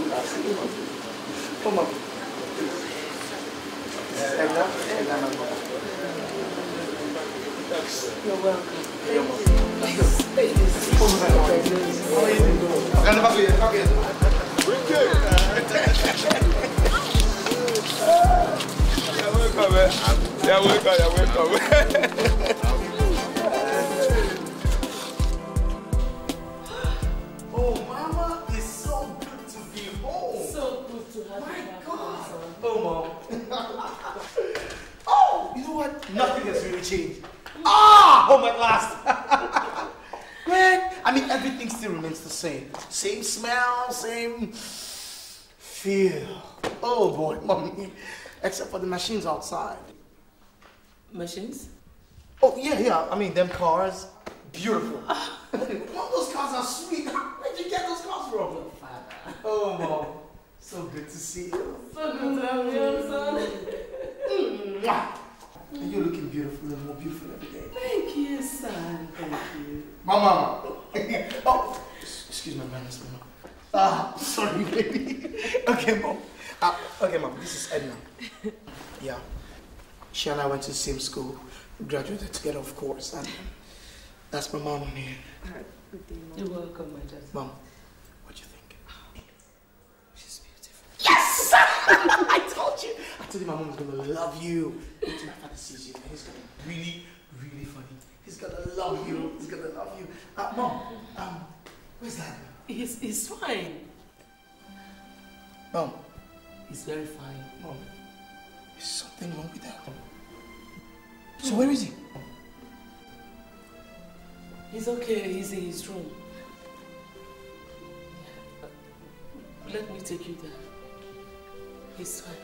Come on. You're welcome. You're welcome. Nothing has really changed. Ah! Home at last! Man, I mean, everything still remains the same. Same smell, same feel. Oh boy, mommy. Except for the machines outside. Machines? Oh, yeah. I mean, them cars. Beautiful. Those cars are sweet. Where'd you get those cars from? Oh, mom. So good to see you. So good to have you, son. And you're looking beautiful and more beautiful every day. Thank you, son. Thank you. Mama! Oh, excuse my manners, Mama. Sorry, baby. Okay, Mom. This is Edna. Yeah. She and I went to the same school. We graduated together, of course. And that's my mom here. Good day, Mom. You're welcome, my dad. Mom, what do you think? She's beautiful. Yes! I told you my mom was going to love you. Until my father sees you, he's going to be really, really funny. He's going to love you. Mom, where's that? He's fine. Mom. He's very fine. Mom, there's something wrong with that. So where is he? He's okay. He's in his room. Let me take you there. He's fine.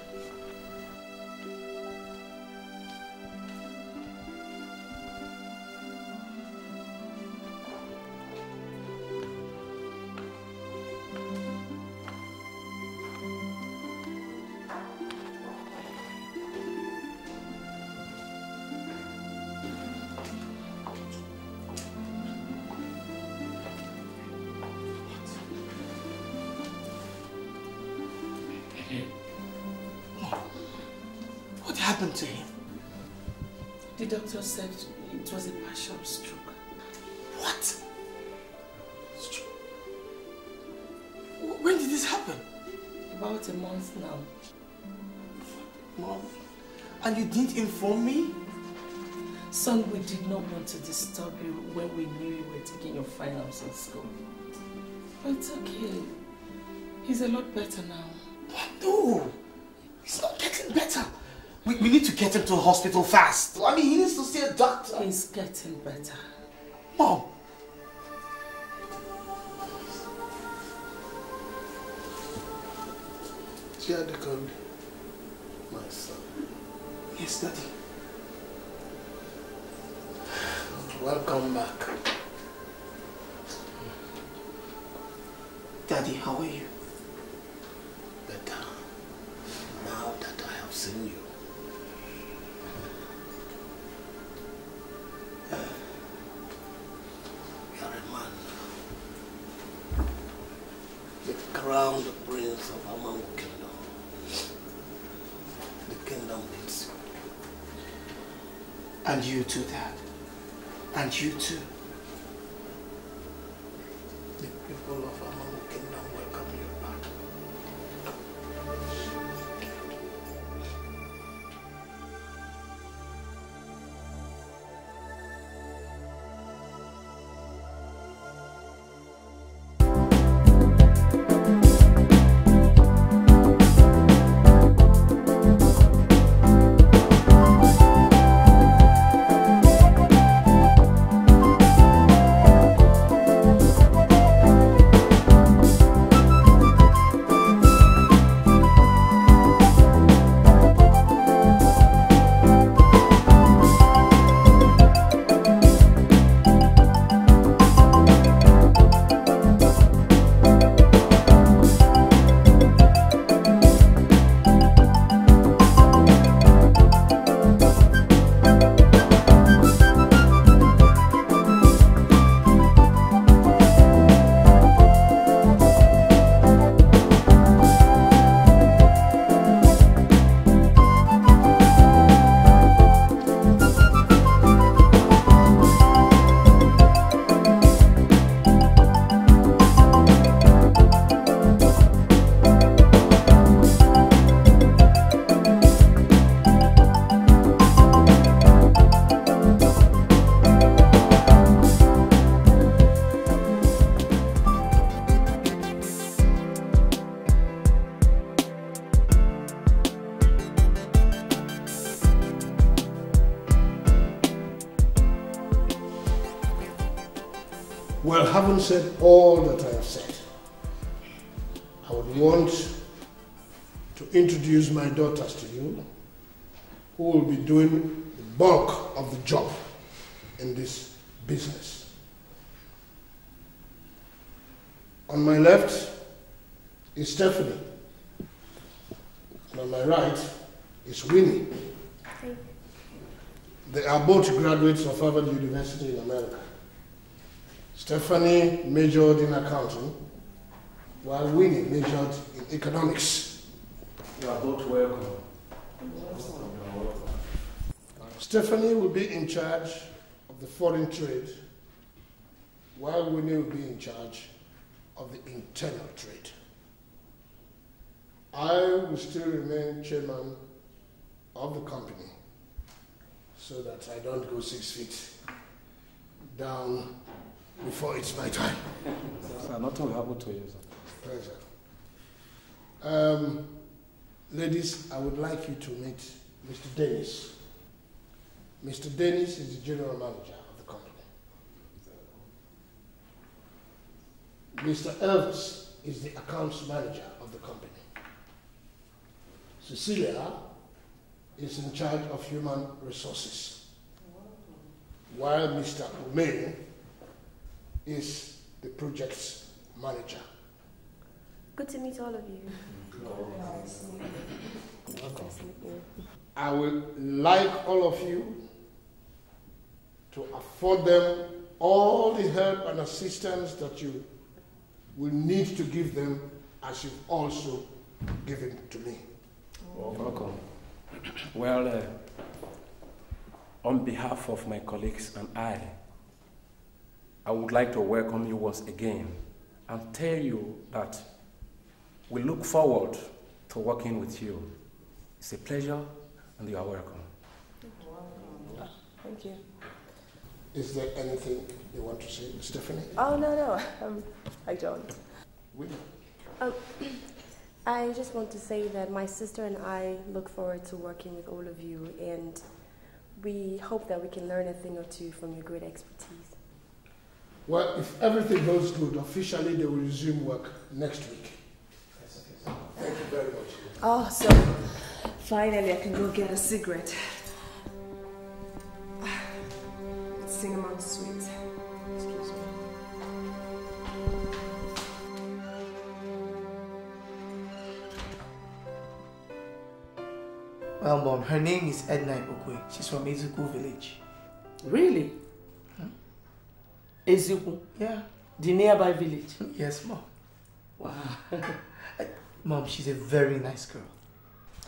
Happened to him? The doctor said it was a partial stroke. What? Stroke? When did this happen? About a month now. Mom? And you didn't inform me? Son, we did not want to disturb you when we knew you were taking your finals at school. But it's okay. He's a lot better now. But no! He's not getting better! We need to get him to the hospital fast. I mean, he needs to see a doctor. He's getting better. Mom. Jadekomi, my son. Yes, Daddy. Welcome back. Daddy, how are you? Better. Now that I have seen you. Crown the prince of Amangu kingdom. The kingdom needs you. And you too, Dad. And you too. The people of Amangu kingdom welcome you Well, having said all that I have said, I would want to introduce my daughters to you, who will be doing the bulk of the job in this business. On my left is Stephanie, and on my right is Winnie. They are both graduates of Harvard University in America. Stephanie majored in accounting, while Winnie majored in economics. You are both welcome. Stephanie will be in charge of the foreign trade, while Winnie will be in charge of the internal trade. I will still remain chairman of the company, so that I don't go 6 feet down before it's my time. Sir, nothing will happen to you, sir. Pleasure. Ladies, I would like you to meet Mr. Dennis. Mr. Dennis is the general manager of the company. Mr. Elvis is the accounts manager of the company. Cecilia is in charge of human resources, while Mr. Ume is the project manager. Good to meet all of you. Welcome. I would like all of you to afford them all the help and assistance that you will need to give them, as you've also given to me. Welcome. Well, on behalf of my colleagues and I would like to welcome you once again and tell you that we look forward to working with you. It's a pleasure, and you are welcome. Thank you. Is there anything you want to say, Stephanie? Oh, no, I don't. I just want to say that my sister and I look forward to working with all of you, and we hope that we can learn a thing or two from your great expertise. Well, if everything goes good, officially they will resume work next week. Thank you very much. Oh, so finally I can go get a cigarette. It's cinnamon sweet. Excuse me. Well, Mom, her name is Edna Ipokwe. She's from Izuku Village. Really? Izuku? Yeah. The nearby village? Yes, Mom. Wow. Mom, she's a very nice girl.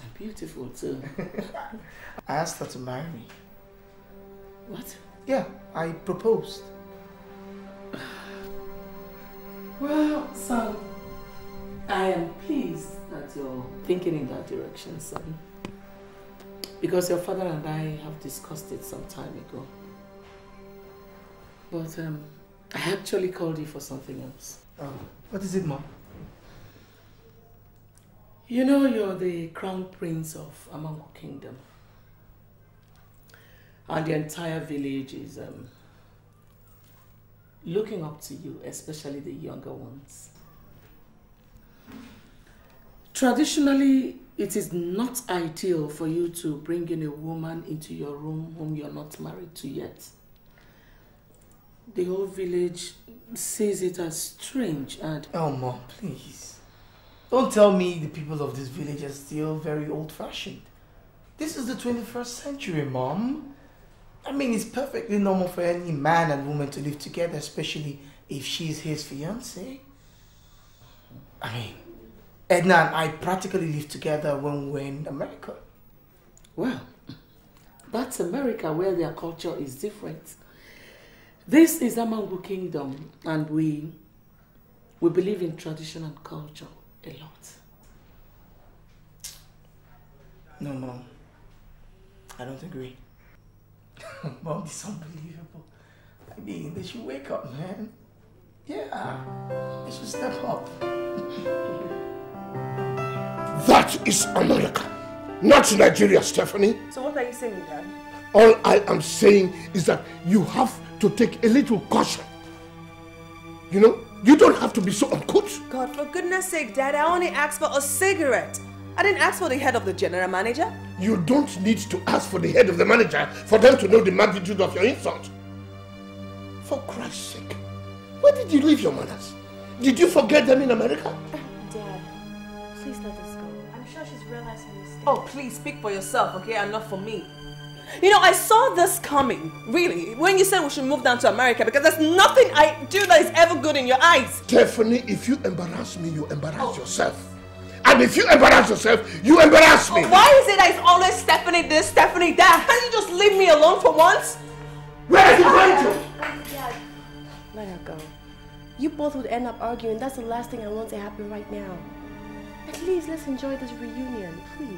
And beautiful, too. I asked her to marry me. What? Yeah, I proposed. Well, son, I am pleased that you're thinking in that direction, son. Because your father and I have discussed it some time ago. But I actually called you for something else. What is it, Mom? You know, you're the crown prince of Amangu Kingdom. And the entire village is looking up to you, especially the younger ones. Traditionally, it is not ideal for you to bring in a woman into your room whom you're not married to yet. The whole village sees it as strange and... Oh, Mom, please. Don't tell me the people of this village are still very old-fashioned. This is the 21st century, Mom. I mean, it's perfectly normal for any man and woman to live together, especially if she's his fiancée. I mean, Edna and I practically lived together when we were in America. Well, that's America, where their culture is different. This is Amangu Kingdom, and we believe in tradition and culture a lot. No, Mom. I don't agree. Mom, this is unbelievable. I mean, they should wake up, man. Yeah, they should step up. That is America, not Nigeria, Stephanie. So what are you saying, Dad? All I am saying is that you have to take a little caution You know, you don't have to be so uncouth. God, for goodness sake, Dad, I only asked for a cigarette. I didn't ask for the head of the general manager. You don't need to ask for the head of the manager for them to know the magnitude of your insult. For Christ's sake, where did you leave your manners? Did you forget them in America? Dad, please let us go. I'm sure she's realized her mistake. Oh, please speak for yourself, okay, and not for me. You know, I saw this coming, really, when you said we should move down to America, because there's nothing I do that is ever good in your eyes. Stephanie, if you embarrass me, you embarrass yourself. And if you embarrass yourself, you embarrass me. Why is it that it's always Stephanie this, Stephanie that? Can't you just leave me alone for once? Where is it going to? Dad, let her go. You both would end up arguing. That's the last thing I want to happen right now. At least let's enjoy this reunion, please.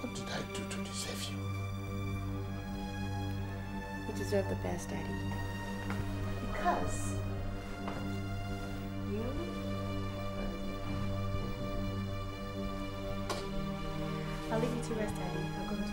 What did I do to deserve you? You deserve the best, Daddy. Because you I'll leave you to rest, Daddy. I'll go and talk to you.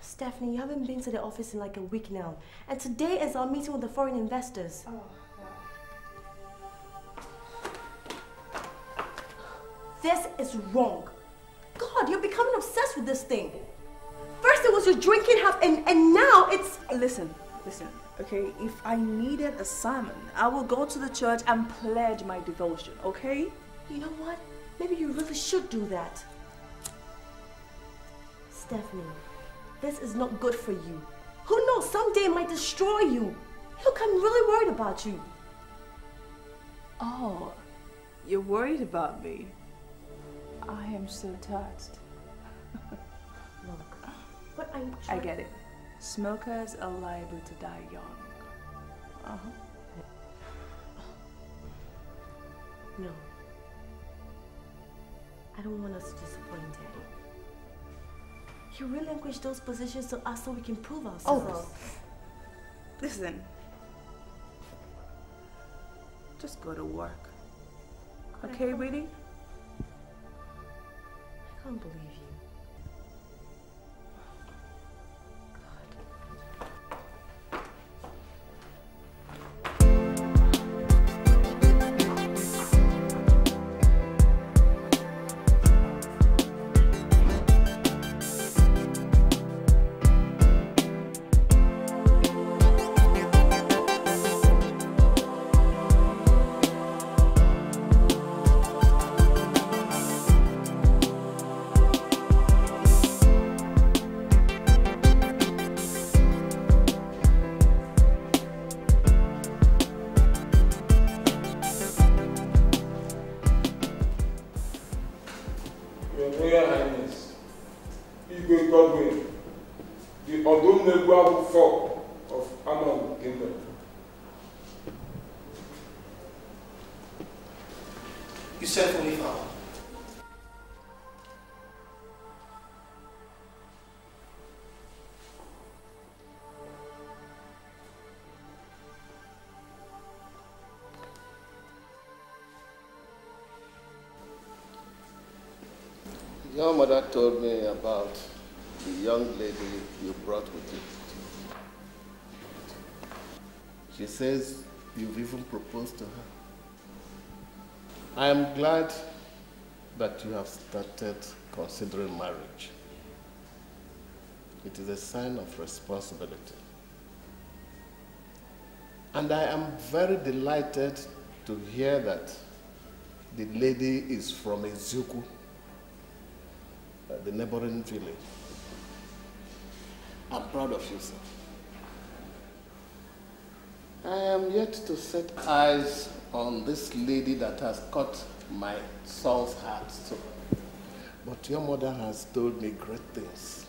Stephanie, you haven't been to the office in like a week now, and today is our meeting with the foreign investors. Oh, wow. This is wrong. God, you're becoming obsessed with this thing. First it was your drinking habit, and now it's... Listen, okay? If I needed a sermon, I will go to the church and pledge my devotion, okay? You know what? Maybe you really should do that. Stephanie, this is not good for you. Who knows, someday it might destroy you. Look, I'm really worried about you. Oh, you're worried about me? I am so touched. Look, what I get it. Smokers are liable to die young. No. I don't want us to disappoint Daddy. You relinquish those positions to us so we can prove ourselves. Oh, listen. Just go to work. Okay, Weedy? I can't believe you. Your mother told me about the young lady you brought with you. She says you've even proposed to her. I am glad that you have started considering marriage. It is a sign of responsibility. And I am very delighted to hear that the lady is from Izuku, the neighboring village. I'm proud of you, sir. I am yet to set eyes on this lady that has caught my son's heart, so. But your mother has told me great things.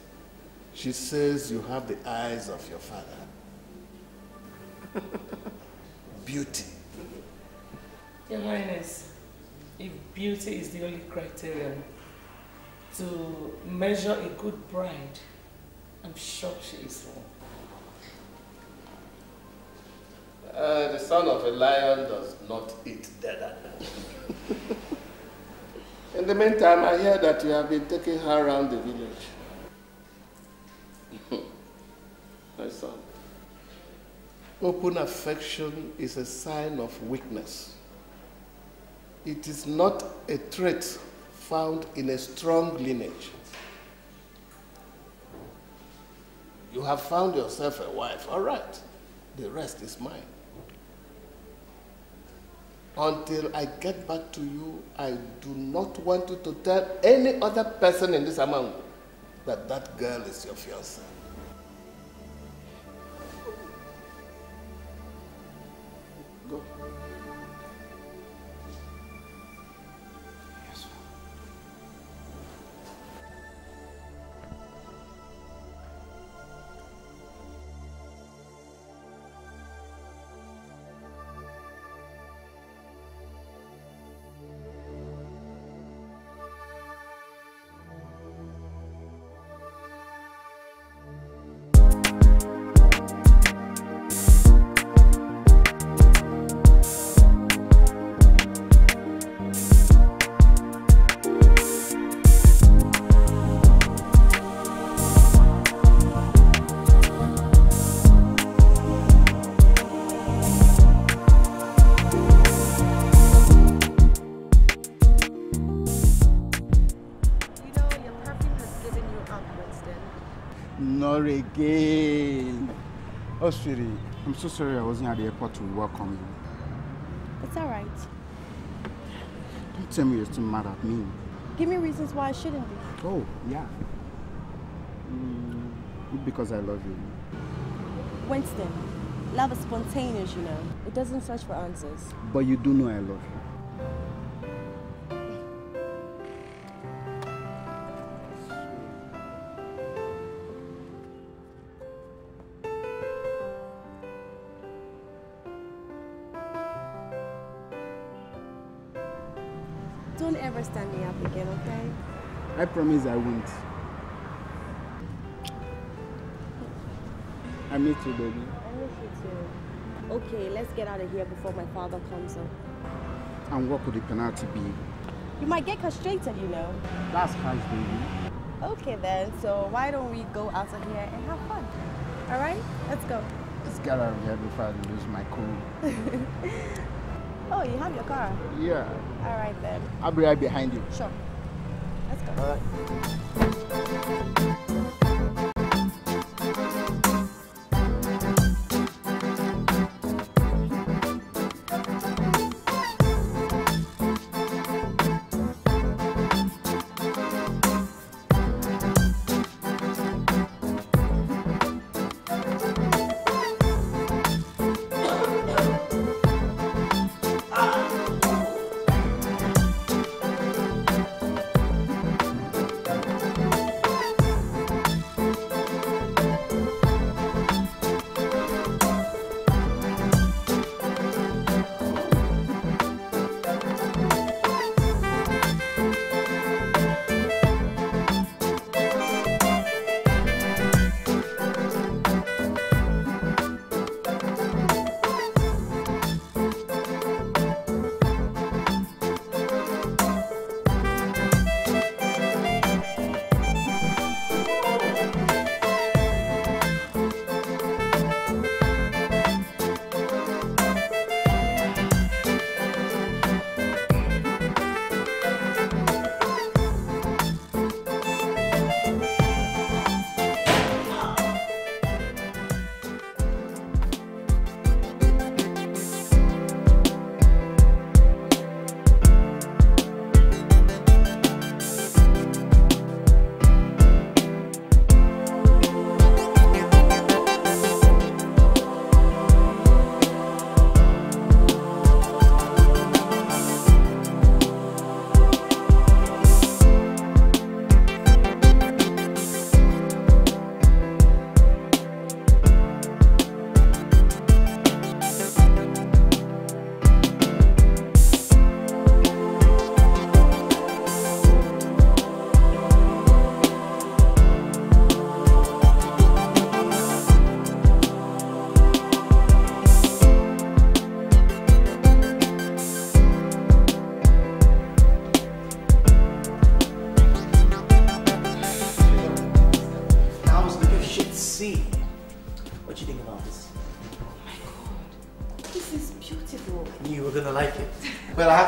She says you have the eyes of your father. Beauty. Your Highness, if beauty is the only criterion to measure a good bride, I'm sure she is wrong. The son of a lion does not eat dead animals. In the meantime, I hear that you have been taking her around the village. My son, open affection is a sign of weakness. It is not a trait found in a strong lineage. You have found yourself a wife, all right. The rest is mine. Until I get back to you, I do not want you to tell any other person in this Amangu that that girl is your fiancée. Go. Again. Oh, sweetie, I'm so sorry I wasn't at the airport to welcome you. It's all right. Don't tell me you're still mad at me. Give me reasons why I shouldn't be. Oh, yeah. Because I love you. Winston, love is spontaneous, you know. It doesn't search for answers. But you do know I love you. Don't ever stand me up again, okay? I promise I won't. I miss you, baby. I miss you too. Okay, let's get out of here before my father comes up. And what could the penalty be? You might get castrated, you know. That's harsh, baby. Okay then, so why don't we go out of here and have fun? Alright? Let's go. Let's get out of here before I lose my cool. Oh, you have your car? Yeah. Alright then. I'll be right behind you. Sure. Let's go. Alright.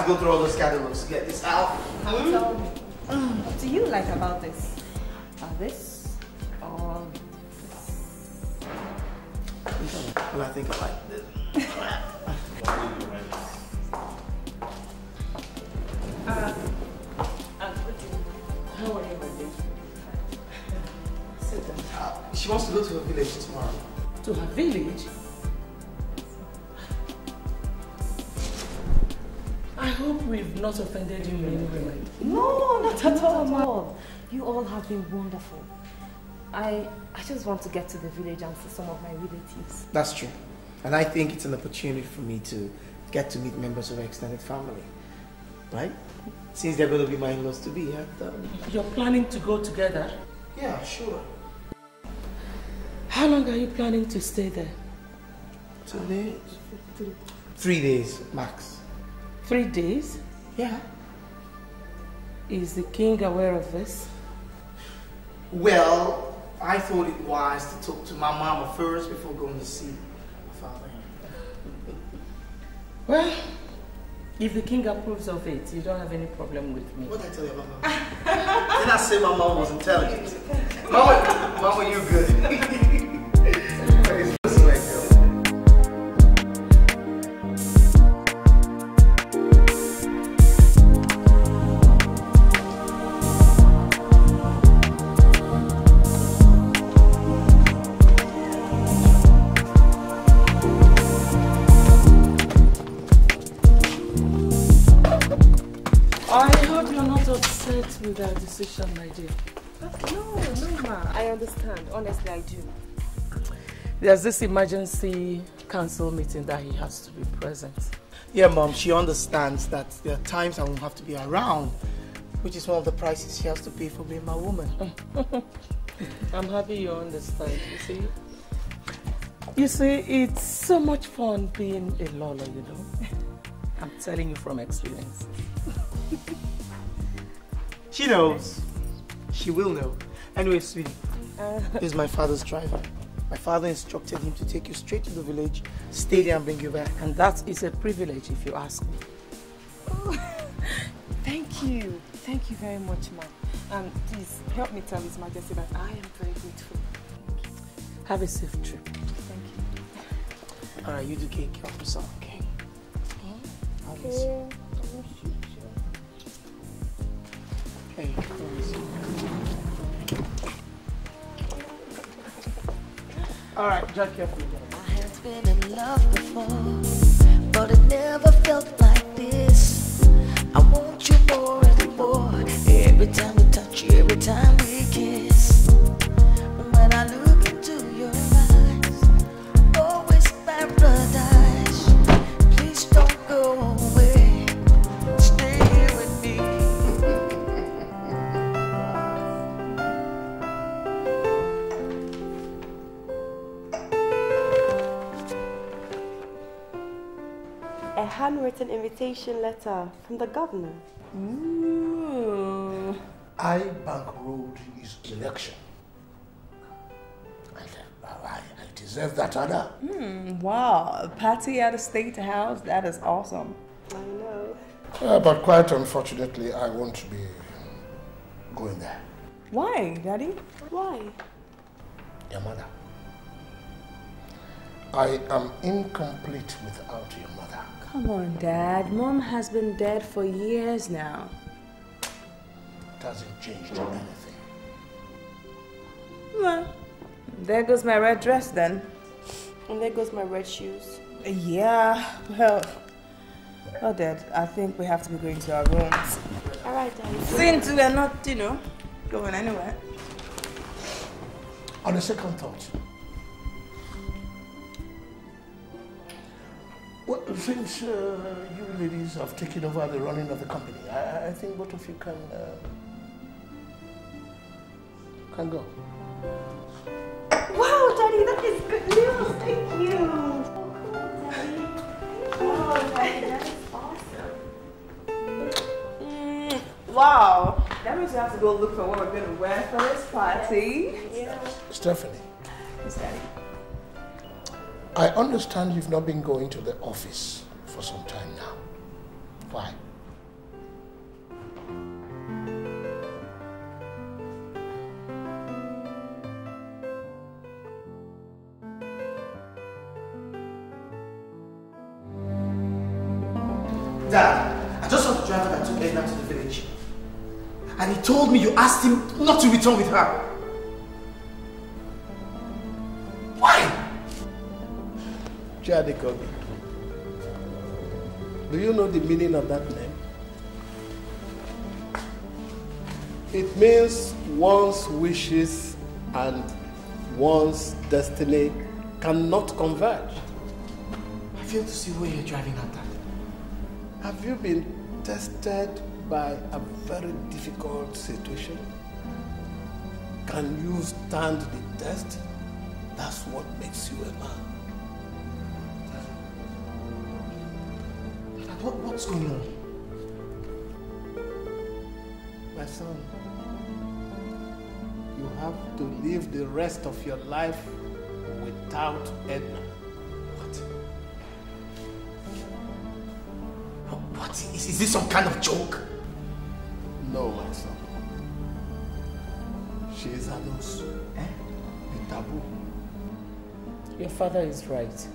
Go through all those catalogs to get this out. What do you like about this? This? Well, I think I like this. Sit down. She wants to go to her village tomorrow. To her village? We've not offended you in any way. No, not at all, Mom. You all have been wonderful. I just want to get to the village and see some of my relatives. That's true. And I think it's an opportunity for me to get to meet members of my extended family. Right? Since they're going to be my in-laws to be. You're planning to go together? Yeah, sure. How long are you planning to stay there? 2 days. 3 days, max. 3 days? Yeah. Is the king aware of this? Well, I thought it wise to talk to my mama first before going to see my father. Well, if the king approves of it, you don't have any problem with me. What did I tell you about my mama? Did I say my mama was intelligent? Mama, you're good. With our decision, my dear. No, ma. I understand. Honestly, I do. There's this emergency council meeting that he has to be present. yeah, Mom, she understands that there are times I won't have to be around, which is one of the prices she has to pay for being my woman. I'm happy you understand, you see. You see, it's so much fun being a lawyer, you know. I'm telling you from experience. She knows. She will know. Anyway, sweetie, here's my father's driver. My father instructed him to take you straight to the village, stay there and bring you back. And that is a privilege if you ask me. Oh, thank you. Thank you very much, ma'am. And please help me tell His Majesty that I am very grateful. Have a safe trip. Thank you. Alright, you do take care of yourself, okay? I'll miss you. Hey, I'll miss you. All right, just careful. I have been in love before, but it never felt like this. I want you more and more. Every time we touch, every time we kiss. When I look into your eyes, always paradise. Please don't go away. Stay here with me. A handwritten invitation letter from the governor. Mm. I bankrolled his election. I deserve that honor. Mm, wow, a party at a state house, that is awesome. I know. But quite unfortunately, I won't be going there. Why, Daddy? Why? Your mother. I am incomplete without your mother. Come on, Dad. Mom has been dead for years now. It hasn't changed anything. Well, there goes my red dress then. And there goes my red shoes. Yeah, well... Oh, Dad, I think we have to be going to our rooms. All right, Dad. Since we are not, you know, going anywhere. On a second thought, well, since you ladies have taken over the running of the company, I think both of you can go. Wow, Daddy, that is good news. Thank you. Oh, cool, Daddy. Oh, Daddy, that is awesome. Mm, wow. That means we have to go look for what we're going to wear for this party. Yeah. Stephanie. Yes, Daddy. I understand you've not been going to the office for some time now. Why? Dad, I just saw the driver that took Edna to the village. And he told me you asked him not to return with her. Why? Jadekomi. Do you know the meaning of that name? It means one's wishes and one's destiny cannot converge. I fail to see where you're driving at that. Have you been tested by a very difficult situation? Can you stand the test? That's what makes you a man. What's going on? My son, you have to live the rest of your life without Edna. What? What? Is this some kind of joke? No, my son. She is Anosu. Eh? The taboo. Your father is right.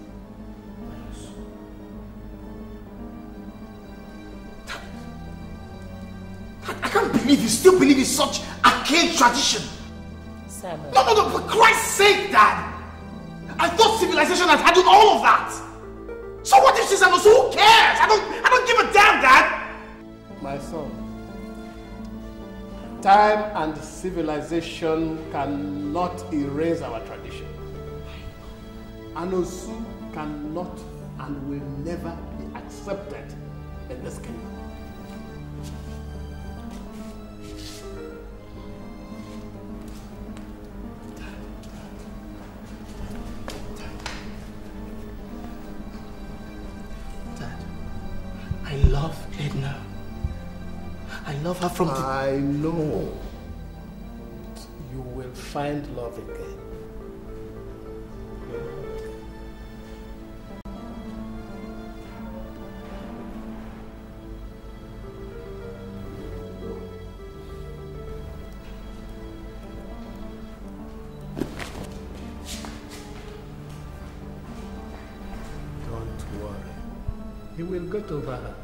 If you still believe in such arcane tradition. Samuel. No, for Christ's sake, Dad! I thought civilization had handled all of that! So what if she's Anosu? Who cares? I don't give a damn, Dad! My son, time and civilization cannot erase our tradition. Anosu cannot and will never be accepted in this kingdom. Her from the... I know you will find love again. Don't worry, you will get over her.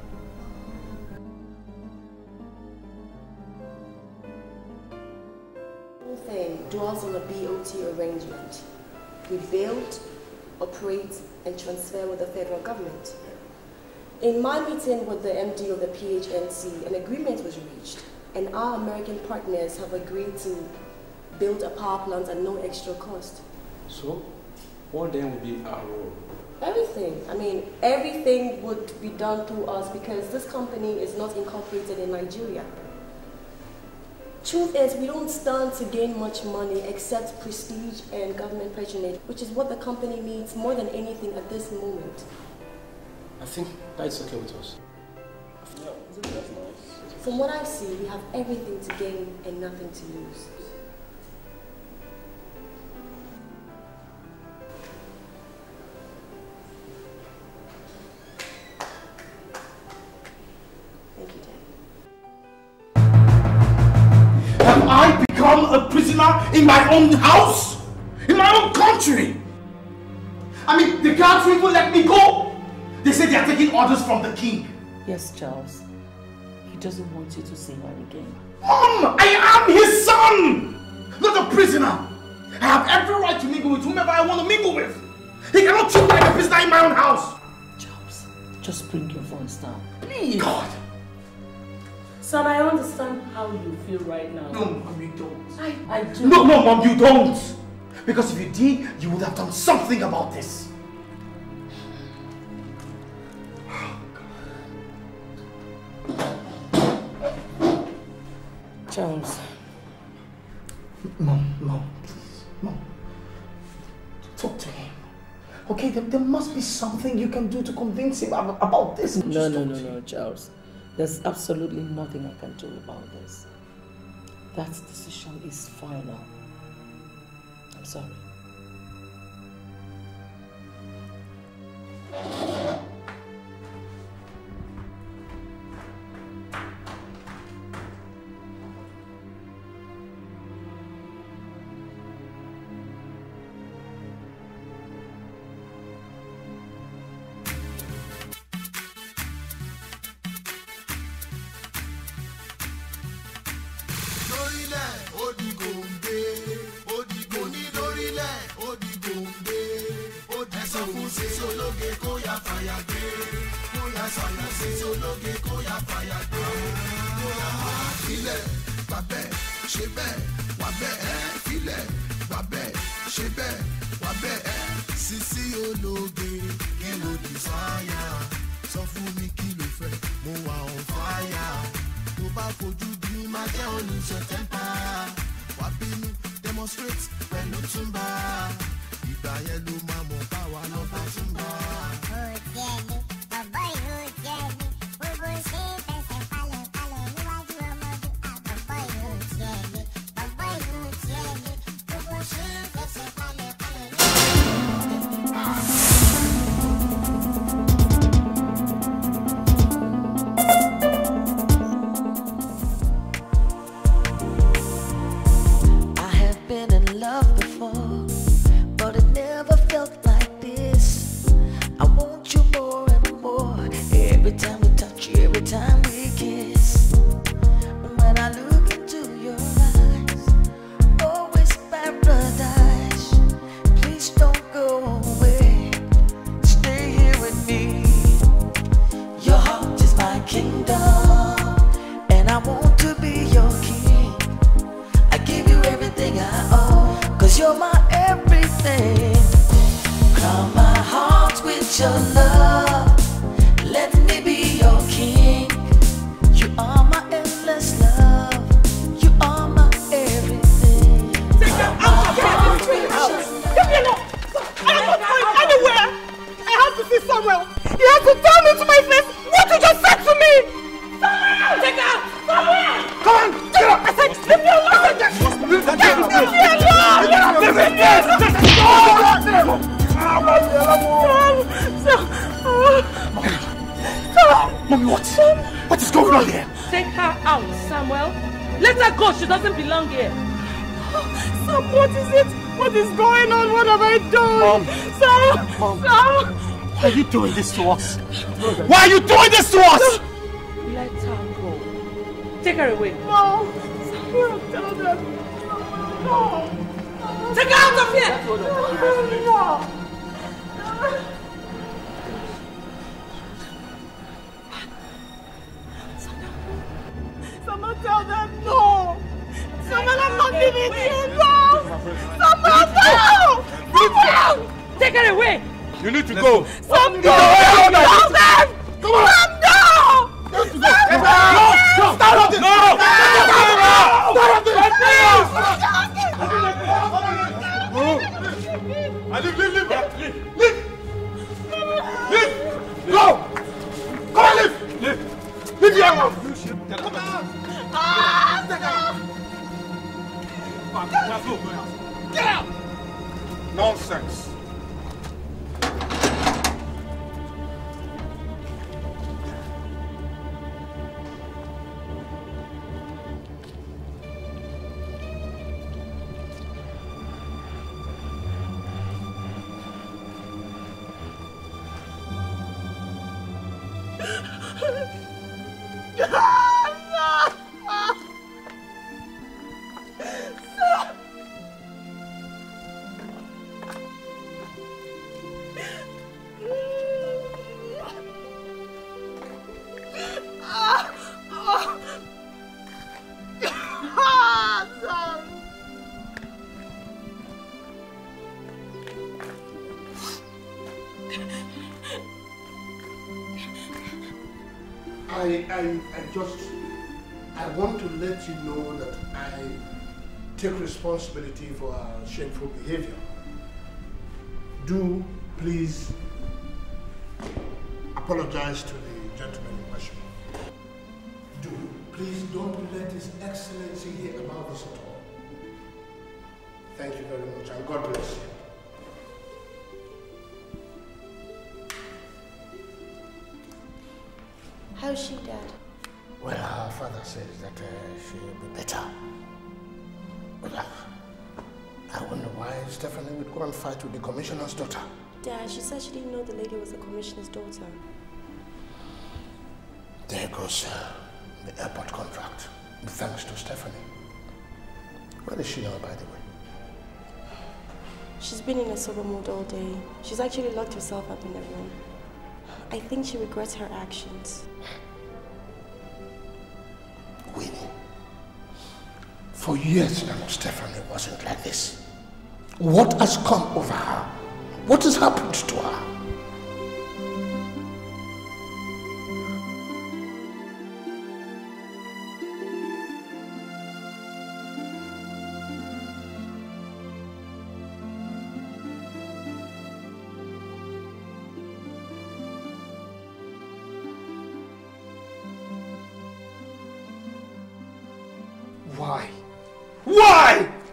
Arrangement. We build, operate, and transfer with the federal government. In my meeting with the MD of the PHNC, an agreement was reached, and our American partners have agreed to build a power plant at no extra cost. So, what then would be our role? Everything. I mean, everything would be done through us because this company is not incorporated in Nigeria. Truth is, we don't stand to gain much money except prestige and government patronage, which is what the company needs more than anything at this moment. I think that's okay with us. Yeah, that's nice. From what I see, we have everything to gain and nothing to lose. In my own house, in my own country. I mean, the country will let me go. They say they are taking orders from the king. Yes, Charles. He doesn't want you to see her again. Mom, I am his son, not a prisoner. I have every right to mingle with whomever I want to mingle with. He cannot treat me like a prisoner in my own house. Charles, just bring your voice down, please. God. Son, I understand how you feel right now. No, Mom, you don't. I do. No, Mom, you don't. Because if you did, you would have done something about this. Charles. Mom, please. Mom. Talk to him. Okay, there must be something you can do to convince him about this. No, Charles. There's absolutely nothing I can do about this. That decision is final. I'm sorry. Before, but it never felt like this. I want you more and Mommy, what? Sam? What is going on here? Take her out, Samuel. Let her go. She doesn't belong here. Oh, Sam, what is it? What is going on? What have I done? Mom. Sam. Mom. Sam. Why are you doing this to us? Why are you doing this to us? Let her go. Take her away. No. Samuel, tell them. No. Take her out of here. No. Someone tell them no! Someone, I'm not leaving here! No! Someone, no! Someone! Take her away! You need to go! Someone, tell them! Come on! No! Someone, no! Stop! Stop! No! Stop! Stop! Leave! Go! Come on, leave! Leave! Leave your house! Ah, no. Get out! Nonsense. I want to let you know that I take responsibility for our shameful behavior. Do please apologize to the gentleman in question. Do please don't let His Excellency hear about this at all. Thank you very much and God bless you. How's she, Dad? Well, her father says that she will be better. But I wonder why Stephanie would go and fight with the commissioner's daughter. Dad, she said she didn't know the lady was the commissioner's daughter. There goes the airport contract, thanks to Stephanie. Where is she now, by the way? She's been in a sober mood all day. She's actually locked herself up in the room. I think she regrets her actions. Winnie, for years now, Stephanie wasn't like this. What has come over her? What has happened to her?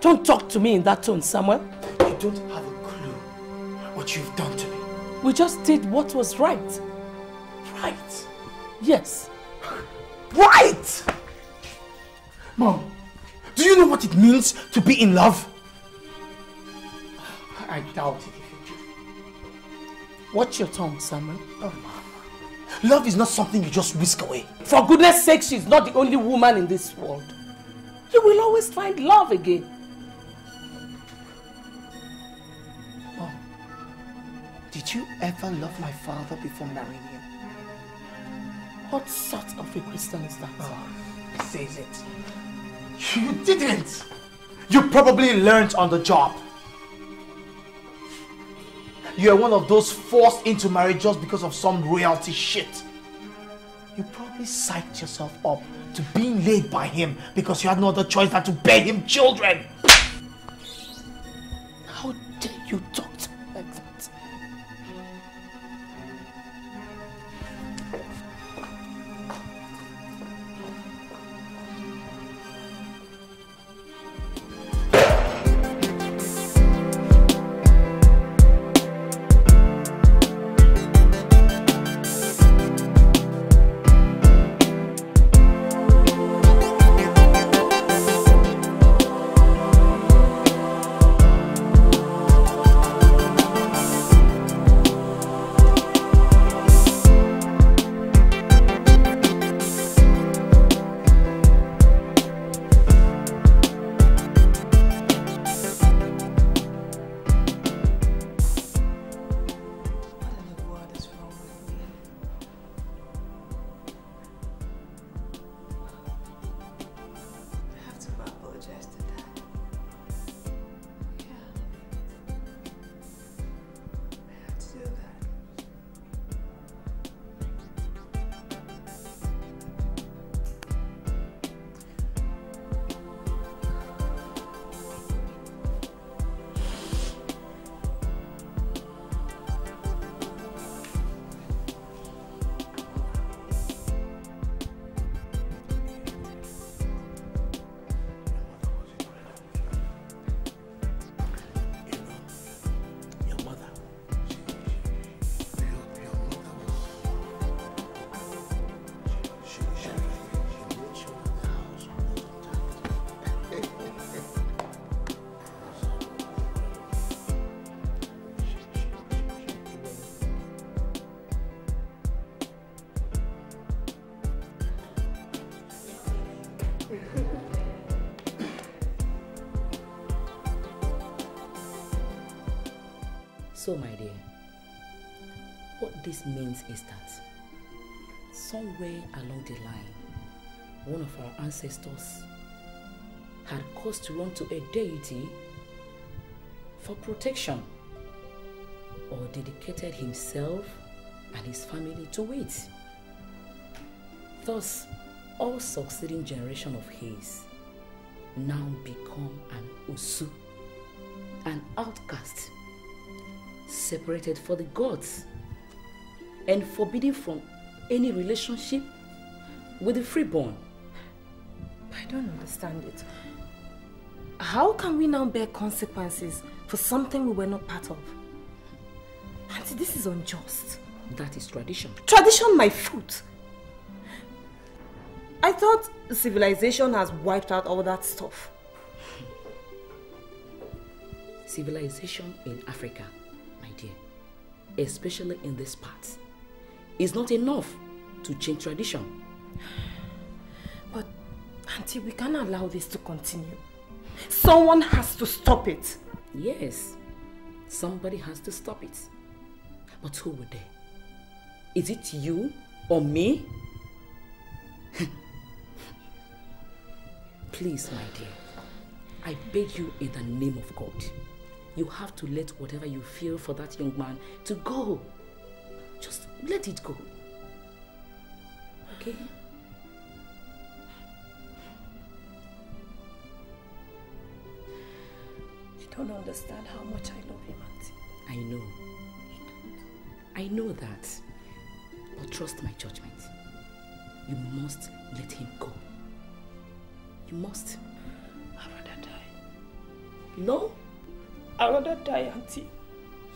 Don't talk to me in that tone, Samuel. You don't have a clue what you've done to me. We just did what was right. Right? Yes. Right! Mom, do you know what it means to be in love? I doubt it if you do. Watch your tongue, Samuel. Oh, Mom. Love is not something you just whisk away. For goodness sake, she's not the only woman in this world. You will always find love again. Did you ever love my father before marrying him? What sort of a Christian is that? Oh, says it. You didn't! You probably learned on the job. You are one of those forced into marriage just because of some royalty shit. You probably psyched yourself up to being laid by him because you had no other choice than to bear him children. How dare you talk? apologize to Dad. Yeah. I have to do that. So, my dear, what this means is that somewhere along the line, one of our ancestors had caused to run to a deity for protection or dedicated himself and his family to it. Thus, all succeeding generations of his now become an Osu, an outcast, separated for the gods and forbidden from any relationship with the freeborn. I don't understand it. How can we now bear consequences for something we were not part of? Auntie, this is unjust. That is tradition. Tradition, my foot! I thought civilization has wiped out all that stuff. Civilization in Africa, especially in this part, is not enough to change tradition. But, Auntie, we can't allow this to continue. Someone has to stop it. Yes, somebody has to stop it. But who would dare? Is it you or me? Please, my dear, I beg you in the name of God, you have to let whatever you feel for that young man to go. Just let it go. Okay? You don't understand how much I love him, Auntie. I know. I know that. But trust my judgment. You must let him go. You must. I'd rather die. No? I'd rather die, Auntie.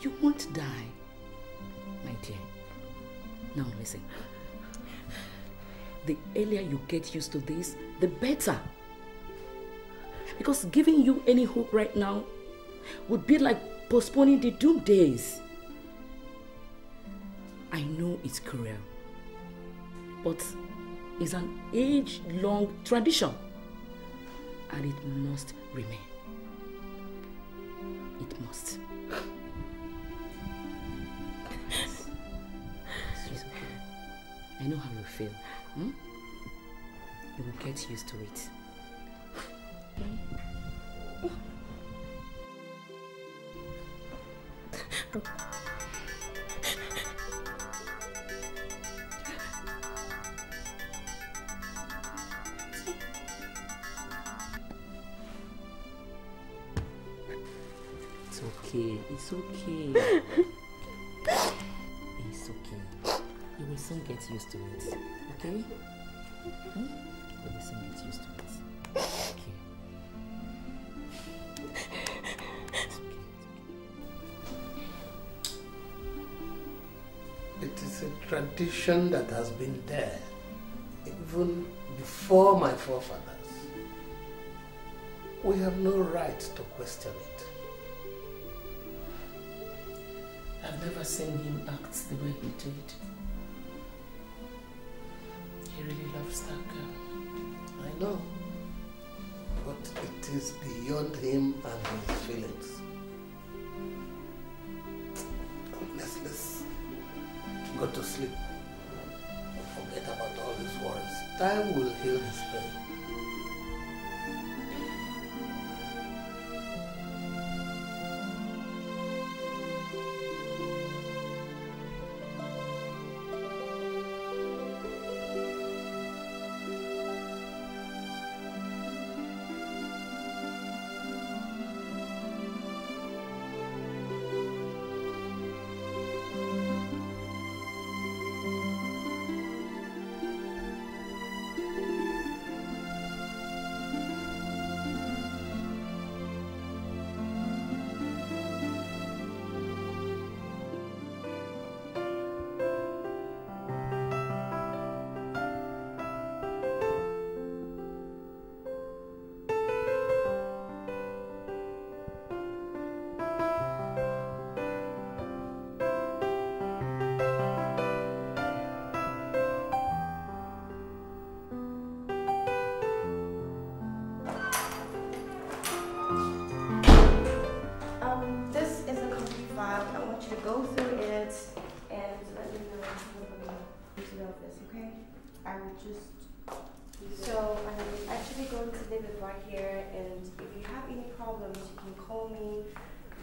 You won't die, my dear. Now listen. The earlier you get used to this, the better. Because giving you any hope right now would be like postponing the doom days. I know it's cruel, but it's an age-long tradition, and it must remain. It must. It's okay. I know how you feel. Hmm? You will get used to it. It's okay. It's okay. You will soon get used to it. Okay? Hmm? You will soon get used to it. Okay. It's okay. It's okay. It is a tradition that has been there even before my forefathers. We have no right to question it. I've never seen him act the way he did. He really loves that girl. I know. But it is beyond him and his feelings. Let's go to sleep. Forget about all his worries. Time will heal his pain. you to go through it and let me know who's in the office, okay? I'm just... So I'm actually going to leave it right here, and if you have any problems, you can call me.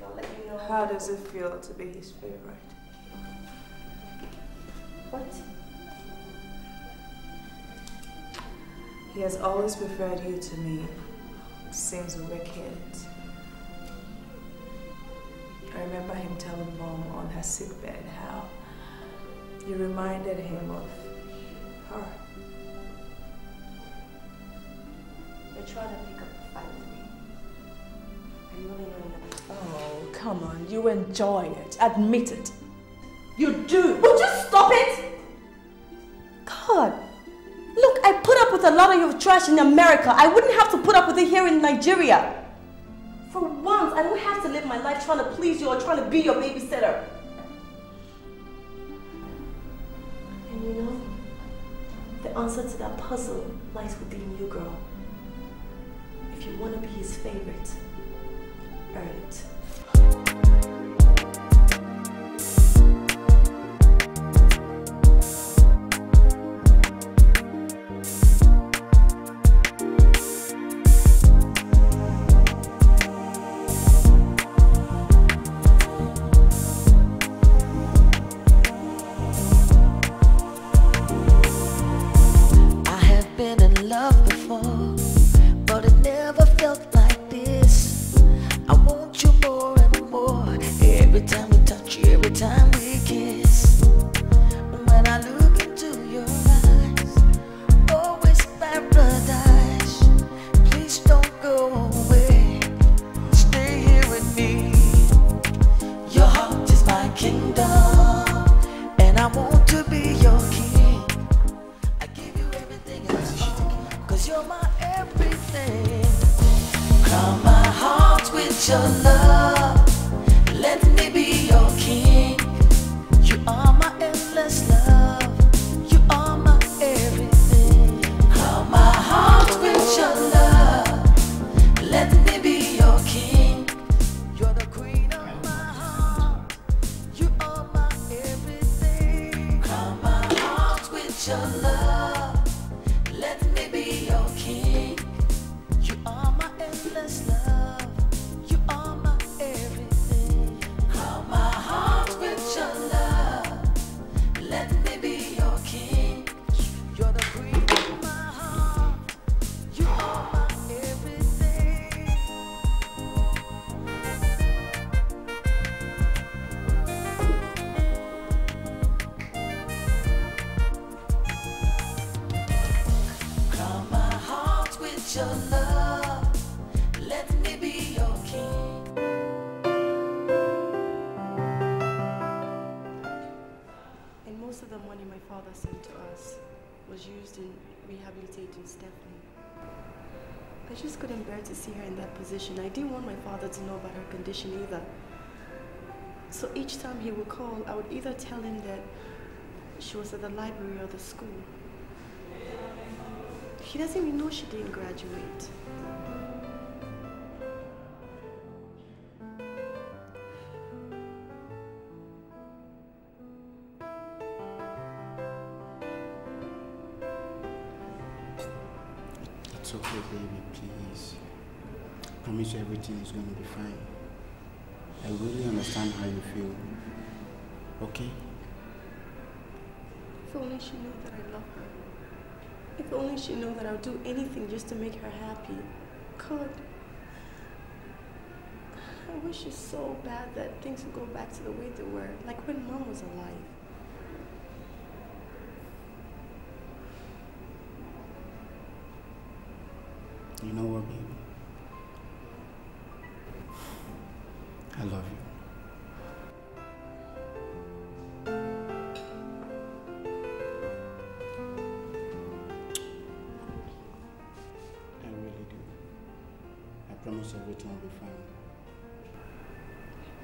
I'll let you know. How does it feel to be his favorite? What? He has always preferred you to me. Seems wicked. I remember him telling Mom on her sickbed how you reminded him of her. You're trying to pick up a fight with me. I'm really not enough. Oh, come on. You enjoy it. Admit it. You do. Would you stop it? God. Look, I put up with a lot of your trash in America. I wouldn't have to put up with it here in Nigeria. For once, I don't have to live my life trying to please you or trying to be your babysitter. And you know, the answer to that puzzle lies within you, girl. If you want to be his favorite, earn it. I didn't want my father to know about her condition either. So each time he would call, I would either tell him that she was at the library or the school. He doesn't even know she didn't graduate. It's okay, baby, please. I promise everything is going to be fine. I really understand how you feel. Okay? If only she knew that I love her. If only she knew that I'll do anything just to make her happy. God, I wish it so bad that things would go back to the way they were, like when Mom was alive. You know what, baby? I love you. I really do. I promise everything will be fine.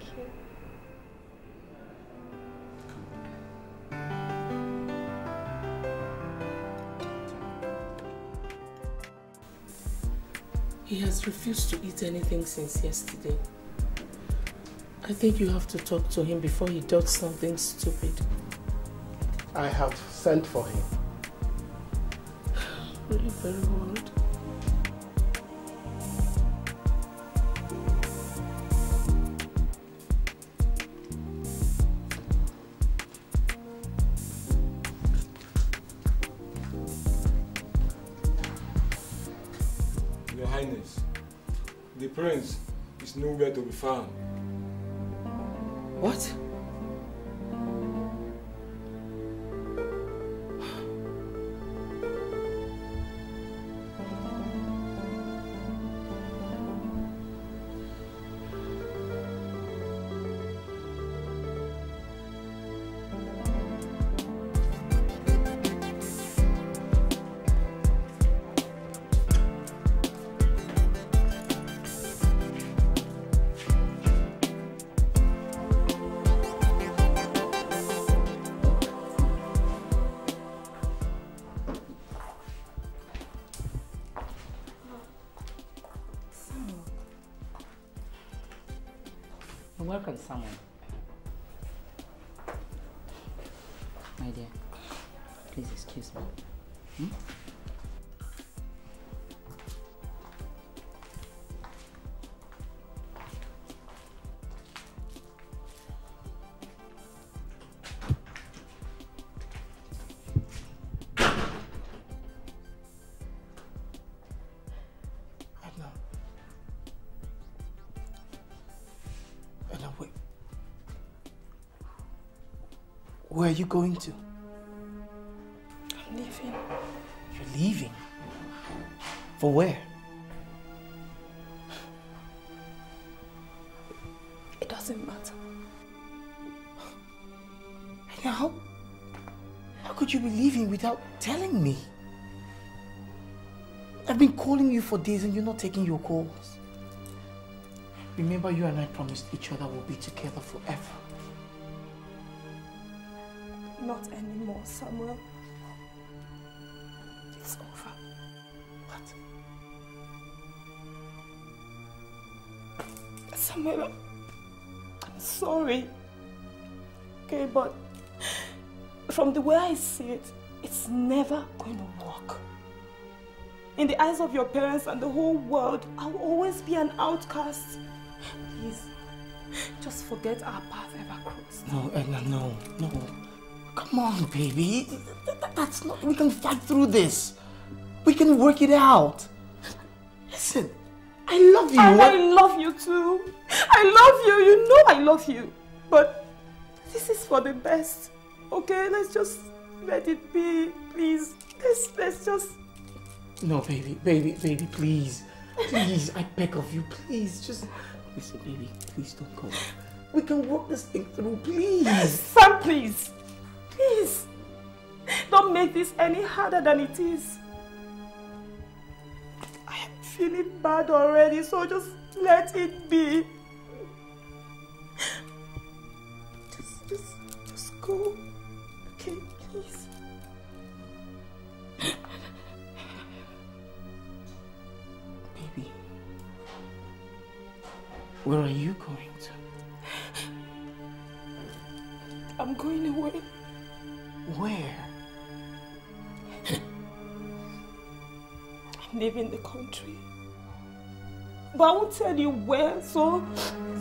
Thank you. Come. He has refused to eat anything since yesterday. I I think you have to talk to him before he does something stupid. I have sent for him. Really very old. Your Highness, the prince is nowhere to be found. What? Welcome, Samuel. My dear, please excuse me. Where are you going to? I'm leaving. You're leaving? For where? It doesn't matter. And now, how could you be leaving without telling me? I've been calling you for days and you're not taking your calls. Remember, you and I promised each other we'll be together forever. Not anymore, Samuel. It's over. What? Samuel, I'm sorry. Okay, but from the way I see it, it's never going to work. In the eyes of your parents and the whole world, I'll always be an outcast. Please, just forget our path ever crossed. No, Edna, no, no. Come on, baby. That's not... We can fight through this. We can work it out. Listen, I love you. And I love you too. I love you. You know I love you. But this is for the best. Okay, let's just let it be. Please. Let's just... No, baby. Baby, please. Please, I beg of you. Please, just... Listen, baby. Please don't go. We can work this thing through. Please. Sam, please. Please, don't make this any harder than it is. I am feeling bad already, so just let it be. Just go. Okay, please. Baby, where are you going to? I'm going away. Where? I'm leaving the country. But I won't tell you where, so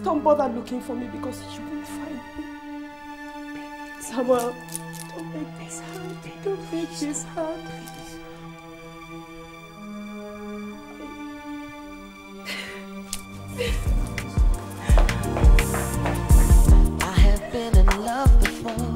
don't bother looking for me because you won't find me. Samuel, don't make this hard. Don't make this hard. I have been in love before.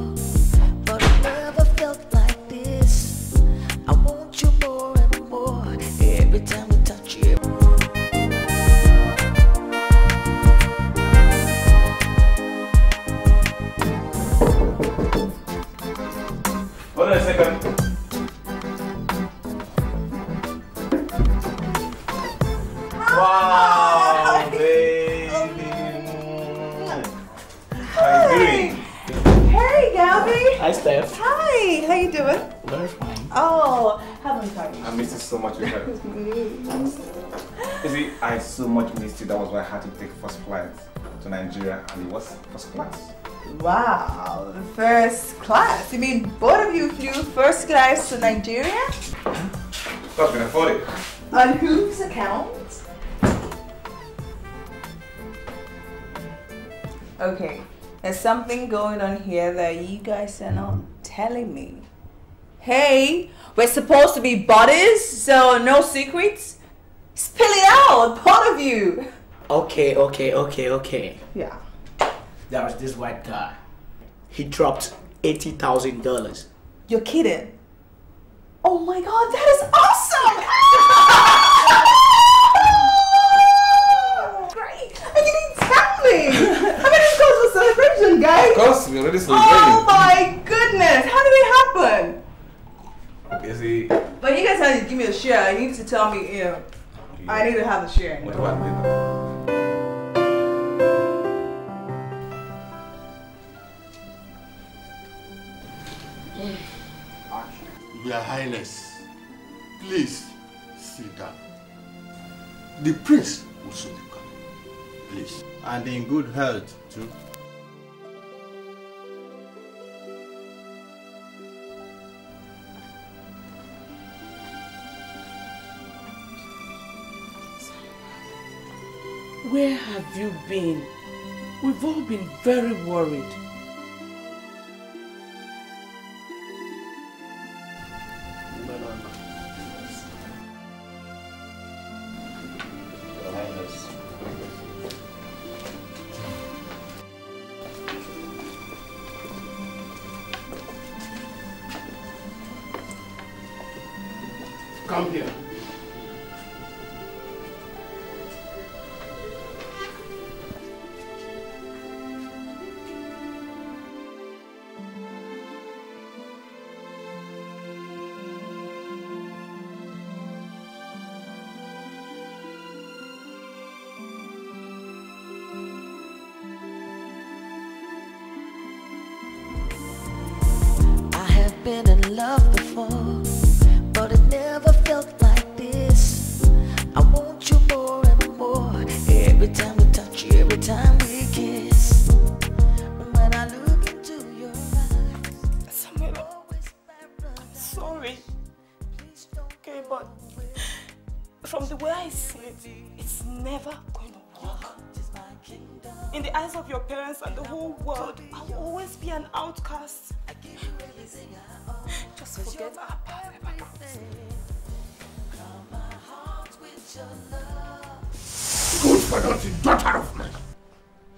I so much missed you, that was why I had to take first flight. to Nigeria and he was first class. Wow, first class? You mean both of you flew first class to Nigeria? Of course, we can afford it. On whose account? Okay, there's something going on here that you guys are not telling me. Hey, we're supposed to be buddies, so no secrets. Spill it out, both of you. Okay. Yeah. There was this white guy. He dropped $80,000. You're kidding? Oh my God, that is awesome! Great! And you didn't tell me! How many goes for celebration, guys? Of course, we already celebrated. Oh my goodness! How did it happen? Busy. But you guys had to give me a share. You need to tell me, you know, yeah. I need to have a share. What do I mean? Your Highness, please sit down. The prince will soon be coming. Please. And in good health, too. Where have you been? We've all been very worried. Come here. I have been in love before, but it never felt like this. I want you more and more. Every time we touch, every time we kiss. When I look into your eyes, Samuel, I'm sorry. Okay, but from the way I see it, it's never going to work. In the eyes of your parents and the whole world, I'll always be an outcast. Just forget our past. Good for nothing, daughter of mine!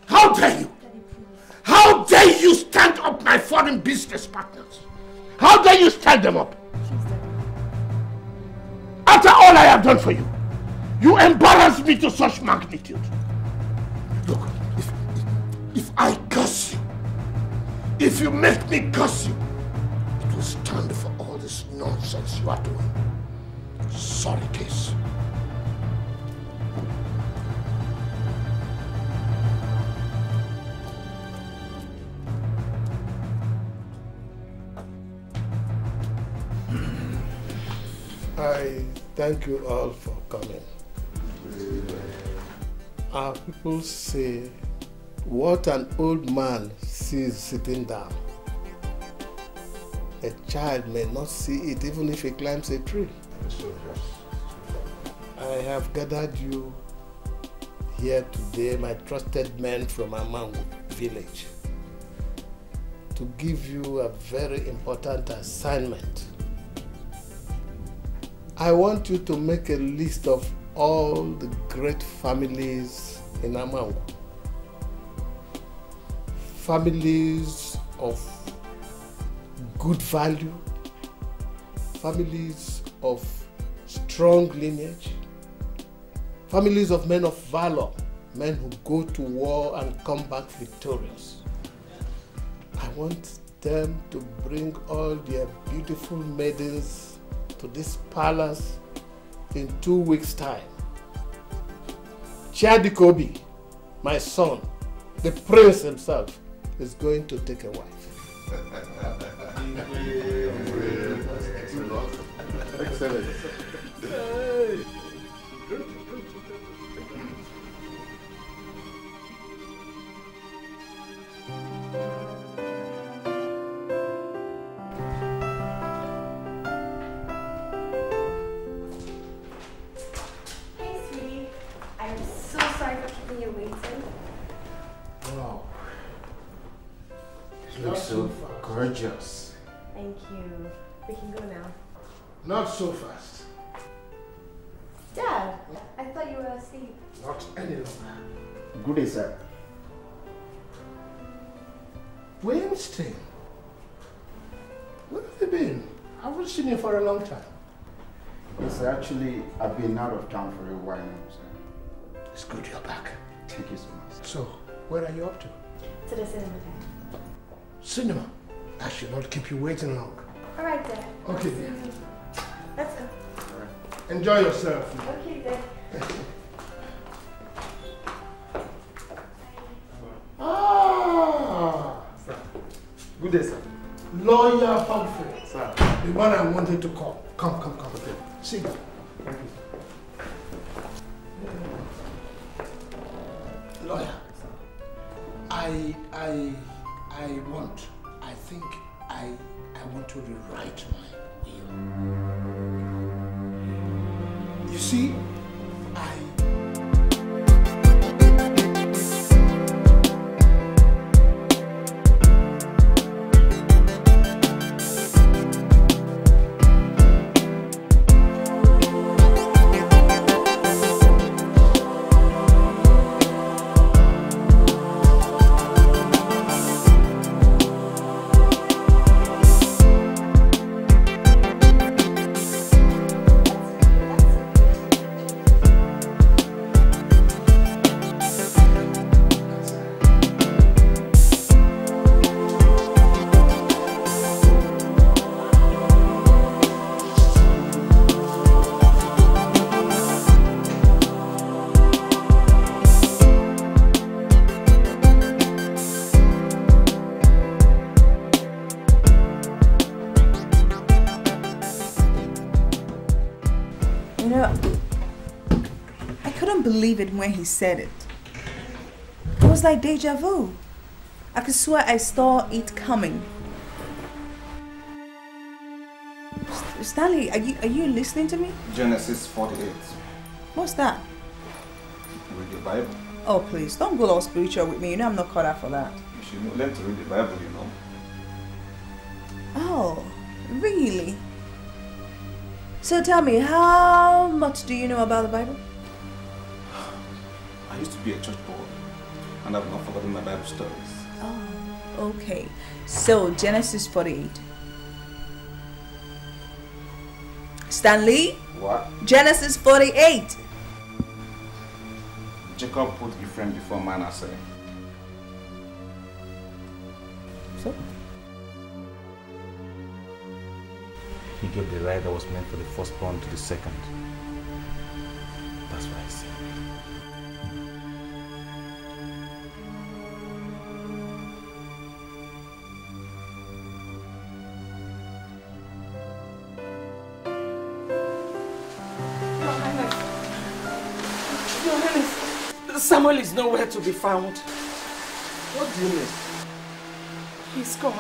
How dare you! How dare you stand up my foreign business partners! How dare you stand them up! After all I have done for you, you embarrass me to such magnitude. Look, if I curse you, if you make me curse you, it will stand for all this nonsense you are doing. Sorry case. I thank you all for coming. Our people say, what an old man sees sitting down, a child may not see it even if he climbs a tree. I have gathered you here today, my trusted men from Amangu village, to give you a very important assignment. I want you to make a list of all the great families in Amangu. Families of good value, families of strong lineage, families of men of valor, men who go to war and come back victorious. I want them to bring all their beautiful maidens to this palace in 2 weeks' time. Jadekomi, my son, the prince himself, is going to take a wife. Excellent. so gorgeous. Thank you. We can go now. Not so fast. Dad, I thought you were asleep. Not any longer. Good day, sir. Winston, where have you been? I haven't seen you for a long time. Yes, sir. Actually, I've been out of town for a while now, sir. It's good you're back. Thank you so much. So, where are you up to? To the cinema, Dad. Cinema? I should not keep you waiting long. All right, Dad. Okay, Dad. Let's go. All right. Enjoy yourself. Okay, Dad. Ah! Sir. Good day, sir. Lawyer Humphrey. Sir. The one I wanted to call. Come. Okay. See you. Thank you, sir. Lawyer. I think I want to rewrite my will. You see, believe it when he said it. It was like deja vu. I could swear I saw it coming. Stanley, are you listening to me? Genesis 48. What's that? Read the Bible. Oh please, don't go all spiritual with me. You know I'm not caught out for that. You should learn to read the Bible, you know. Oh, really? So tell me, how much do you know about the Bible? I used to be a church boy, and I've not forgotten my Bible stories. Oh, okay. So, Genesis 48. Stanley? What? Genesis 48! Jacob put Ephraim before Manasseh. So? He gave the right that was meant for the firstborn to the second. That's what I said. Samuel is nowhere to be found. What do you mean? He's gone.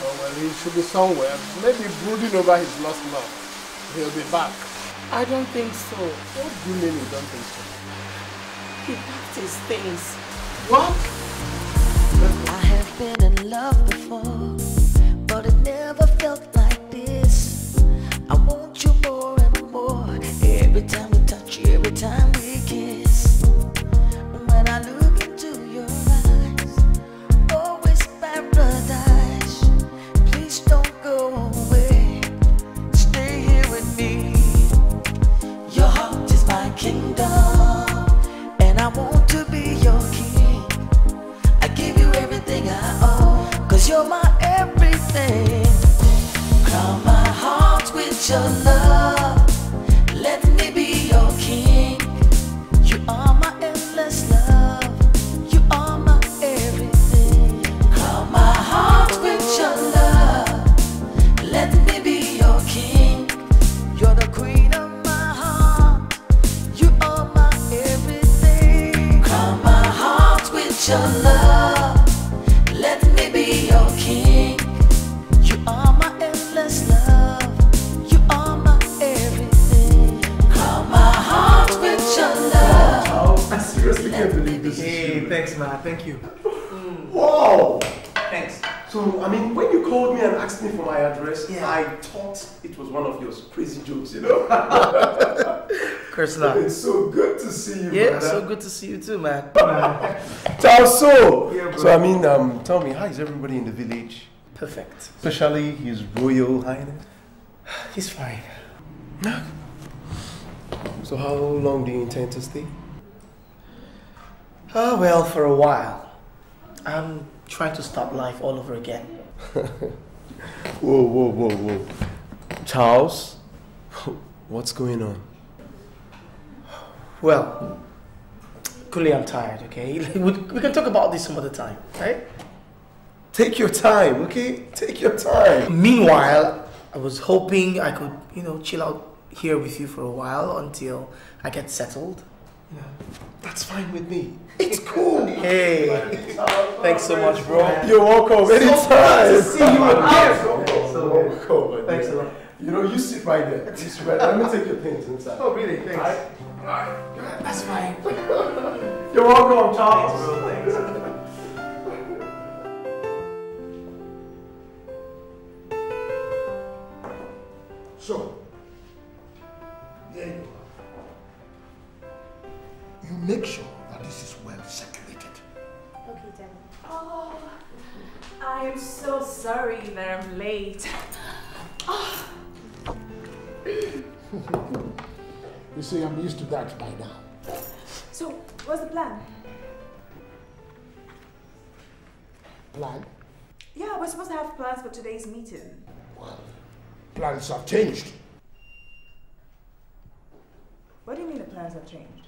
Oh, well, he should be somewhere. Maybe brooding over his lost love. He'll be back. I don't think so. What do you mean you don't think so? He packed his things. What? I have been in love before, but it never felt like this. I want you more and more. Every time we touch, every time we kiss. I look into your eyes, always paradise. Please don't go away, stay here with me. Your heart is my kingdom, and I want to be your king. I give you everything I own, cause you're my everything. Crown my heart with your love, let me be your king. You are my endless love. Your love, let me be your king. You are my endless love. You are my everything. Crown my heart with your love. Wow. I seriously can't believe this. Hey, thanks, man. Thank you. Whoa! Thank So, I mean, when you called me and asked me for my address, yeah, I thought it was one of your crazy jokes, you know? Of course not. It's so good to see you, yeah, brother. So good to see you too, man. So, I mean, tell me, how is everybody in the village? Perfect. Especially His Royal Highness? He's fine. So how long do you intend to stay? Oh, well, for a while. I'm trying to start life all over again. Whoa. Charles, what's going on? Well, Kuli, I'm tired, okay? We can talk about this some other time, right? Take your time, okay? Take your time. Meanwhile, I was hoping I could, you know, chill out here with you for a while until I get settled. Yeah. That's fine with me. It's cool. Hey, thanks so much, bro. You're welcome. Anytime. Nice to see you again. So welcome. Thanks a lot. You know, you sit right there. Let me take your things inside. Oh, really? Thanks. All right. That's fine. You're welcome, Charles. Thanks, bro. Thanks. So, there you go. You make sure that this is well circulated. Okay, Daddy. Oh, I am so sorry that I'm late. Oh. You see, I'm used to that by now. So, what's the plan? Plan? Yeah, we're supposed to have plans for today's meeting. Well, plans have changed. What do you mean the plans have changed?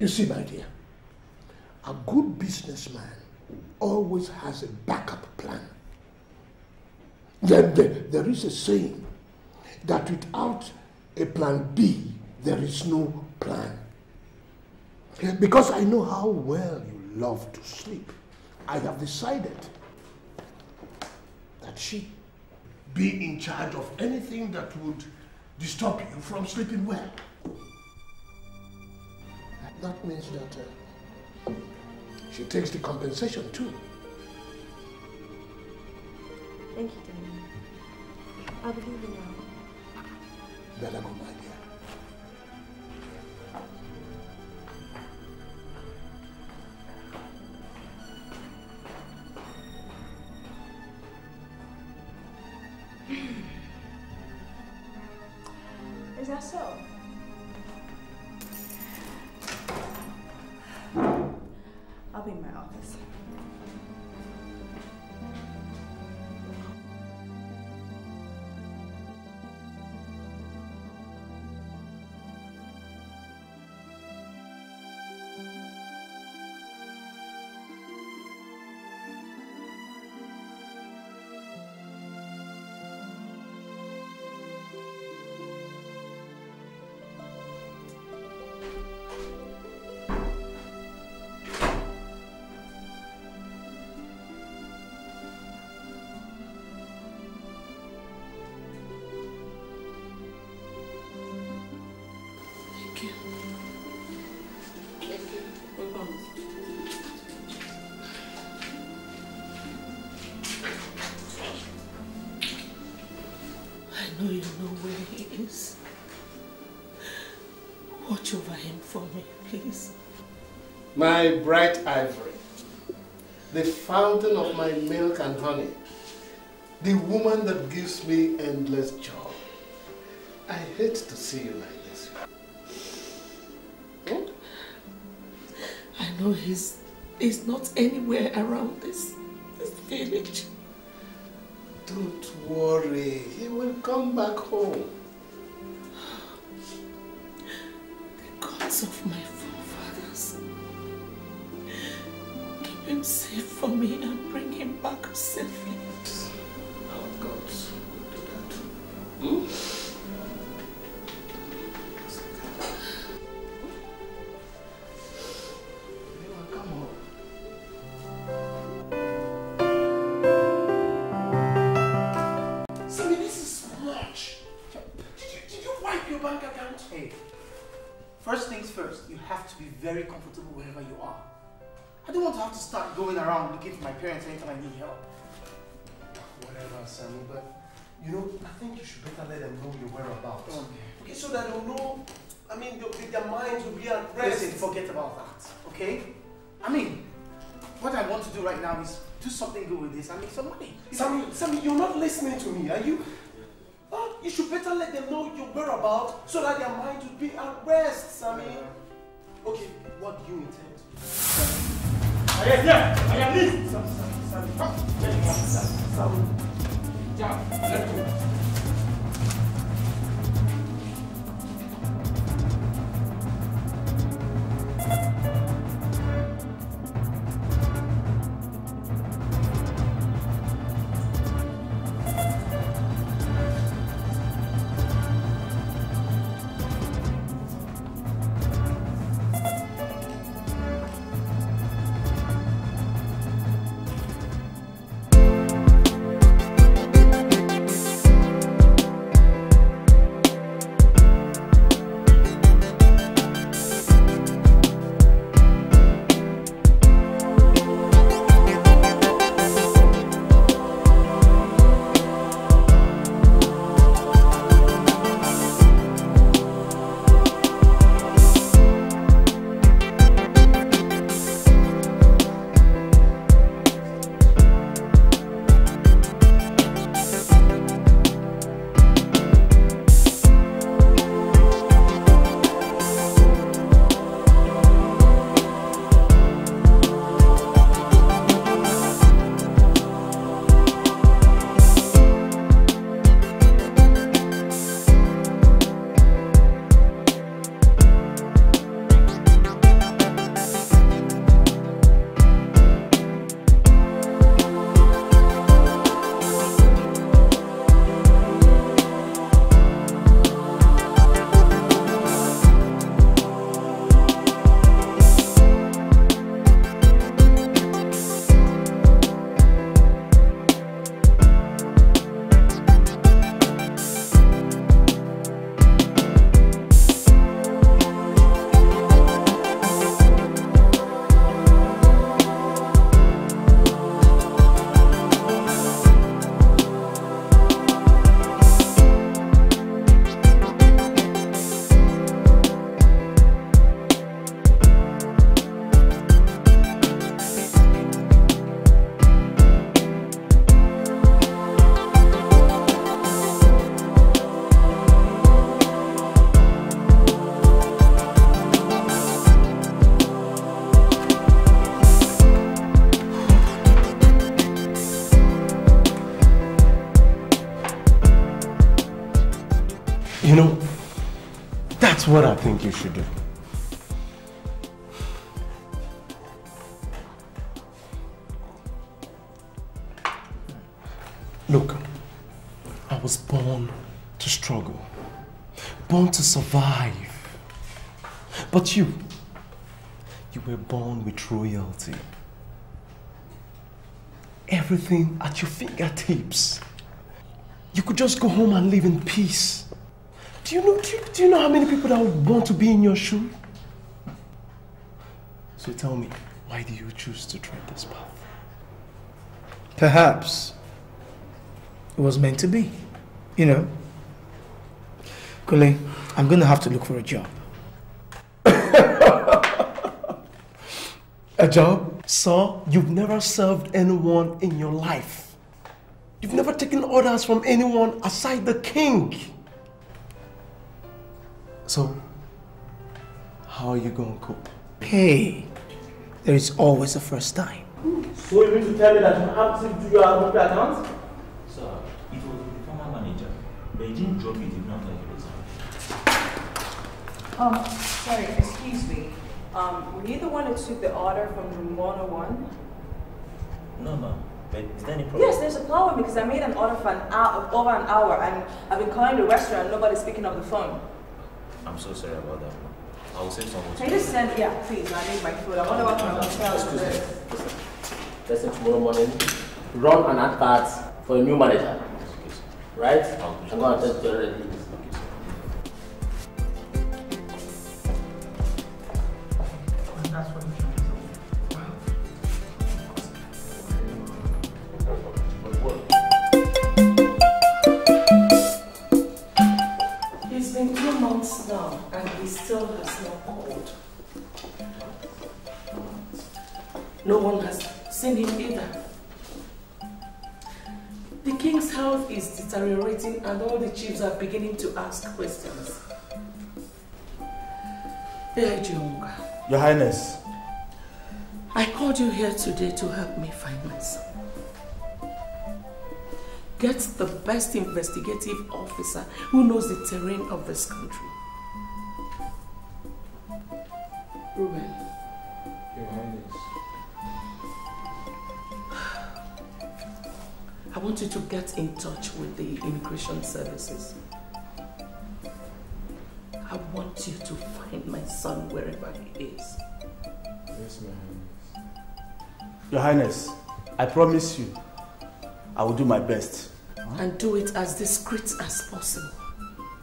You see, my dear, a good businessman always has a backup plan. There is a saying that without a plan B, there is no plan. Because I know how well you love to sleep, I have decided that she be in charge of anything that would disturb you from sleeping well. That means that she takes the compensation too. Thank you, Danny. I believe you now. Better go, my dear. Is that so? I'll be in my office. Watch over him for me, please. My bright ivory, the fountain of my milk and honey, the woman that gives me endless joy. I hate to see you like this. Hmm? I know he's not anywhere around this village. Don't worry, he will come back home. Of my forefathers. Keep him safe for me and bring him back safely. Our gods will do that. They will come home. Sammy, this is much. Did you wipe your bank account? Hey. First things first, you have to be very comfortable wherever you are. I don't want to have to start going around looking for my parents anytime I need help. Whatever, Samuel, but you know, I think you should better let them know your whereabouts. Okay, so that they'll know, I mean, their minds will be at rest. Listen, forget about that, okay? I mean, what I want to do right now is do something good with this and make some money. Samuel, you're not listening to me, are you? You should better let them know your whereabouts so that their minds will be at rest, Samuel. Okay, what do you intend to do? That's what I think you should do. Look, I was born to struggle, born to survive. But you were born with royalty. Everything at your fingertips. You could just go home and live in peace. Do you know how many people that would want to be in your shoe? So tell me, why do you choose to tread this path? Perhaps it was meant to be, you know. Kule, I'm going to have to look for a job. A job? Sir, you've never served anyone in your life. You've never taken orders from anyone aside the king. So, how are you going to cope? Hey, there is always a first time. So you mean to tell me that you have to do your account? Sir, it was the former manager. They didn't drop it, did not like it was. Sorry, excuse me. Were you the one who took the order from room 101? No, ma'am. Is there any problem? Yes, there's a problem because I made an order for over an hour and I've been calling the restaurant and nobody's picking up the phone. I'm so sorry about that. I will send someone. Can you just send? Yeah, please. I need my food. I wonder what my hotel is. Let's say tomorrow morning, run an ad card for a new manager. Right? I'm going to test you already. That's what I'm trying to do. Wow. he still has not called. No one has seen him either. The king's health is deteriorating and all the chiefs are beginning to ask questions. Your Highness. I called you here today to help me find my son. Get the best investigative officer who knows the terrain of this country. Reuben. Your Highness. I want you to get in touch with the immigration services. I want you to find my son wherever he is. Yes, my Highness. Your Highness, I promise you, I will do my best. Huh? And do it as discreet as possible.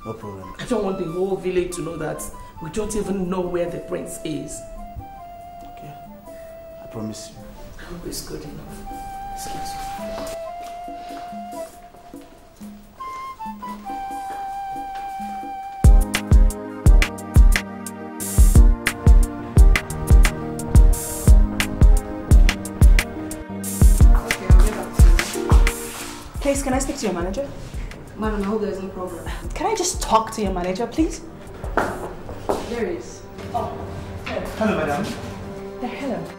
No problem. I don't want the whole village to know that we don't even know where the prince is. Okay, I promise you. I hope it's good enough. Excuse me. Please, can I speak to your manager? Madam, I hope there's no problem. Can I just talk to your manager, please? There is. Oh, hello. Hello, madam. Hello.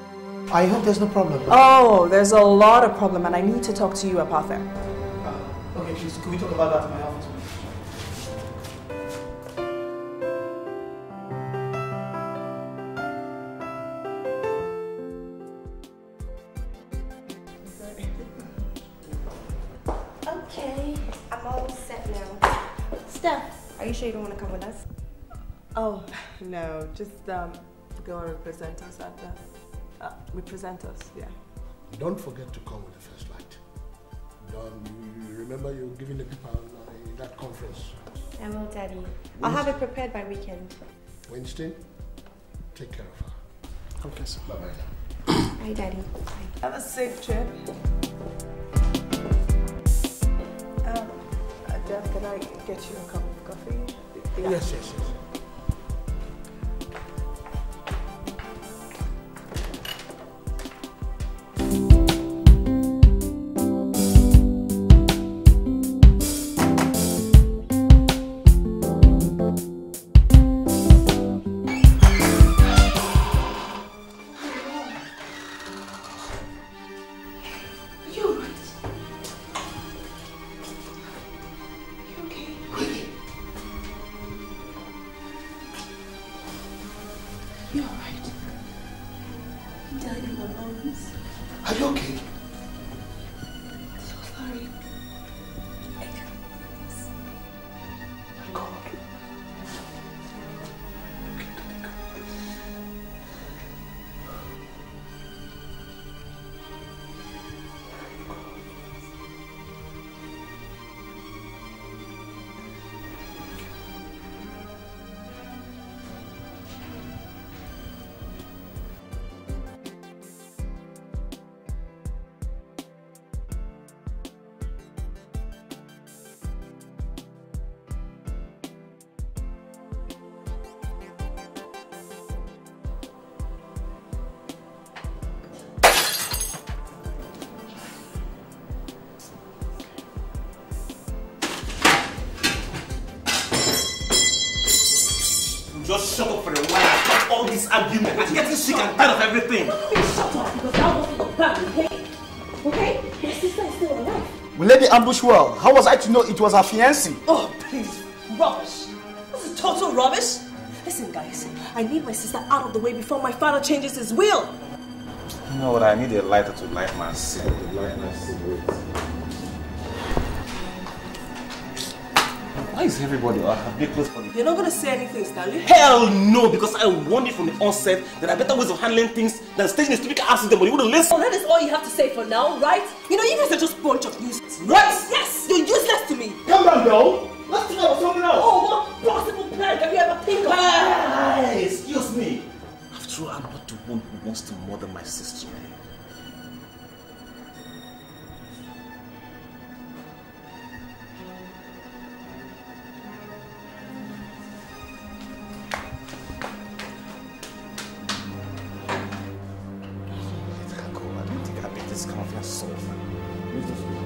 I hope there's no problem. Oh, there's a lot of problem and I need to talk to you about that. Okay, please, can we talk about that in my office? You don't want to come with us? Oh, no, just go and represent us at the... represent us, yeah. Don't forget to come with the first light. You remember you were giving the people in that conference? I will, Daddy. I'll have it prepared by weekend. Wednesday, take care of her. Okay, sir. Bye-bye. Bye, Daddy. Bye. Have a safe trip. Dad, can I get you a cup of coffee? Yeah. Yes. Just shut up for a while and stop all this argument. I'm getting sick and tired of everything. Shut up, because that wasn't your plan, okay? Okay? Your sister is still alive. We let the ambush well. How was I to know it was her fiancé? Oh, please. Rubbish. This is total rubbish. Listen, guys. I need my sister out of the way before my father changes his will. You know what? I need a lighter to light my cigarette. Why is everybody a bit close for me? You're not going to say anything, Stanley? Hell no, because I warned you from the onset that there are better ways of handling things than staging a stupid accident, but you wouldn't listen. Oh, that is all you have to say for now, right? You know, you guys are just a bunch of useless. Right? Yes, you're useless to me. Come on, though. Let's think about something else. Oh, what possible plan can you ever think of? Hey, excuse me. After all, I'm not the one who wants to murder my sister. discount yourself. Use this one.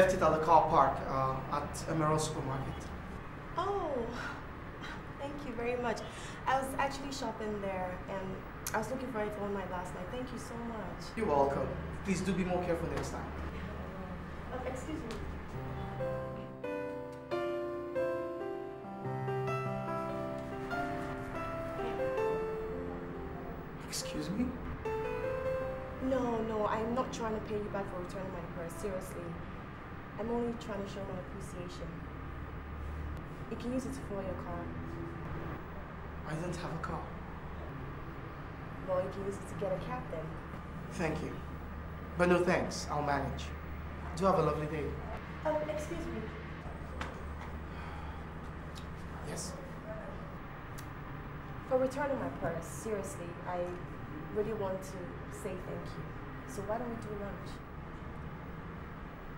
Left it at the car park at Emerald Supermarket. Oh, thank you very much. I was actually shopping there and I was looking for it one night last night. Thank you so much. You're welcome. Please do be more careful next time. Excuse me. Excuse me? No, I'm not trying to pay you back for returning my purse, seriously. I'm only trying to show my appreciation. You can use it to fuel your car. I don't have a car. Well, you can use it to get a cab then. Thank you. But no thanks, I'll manage. Do have a lovely day. Oh, excuse me. Yes? For returning my purse, seriously, I really want to say thank you. So why don't we do lunch?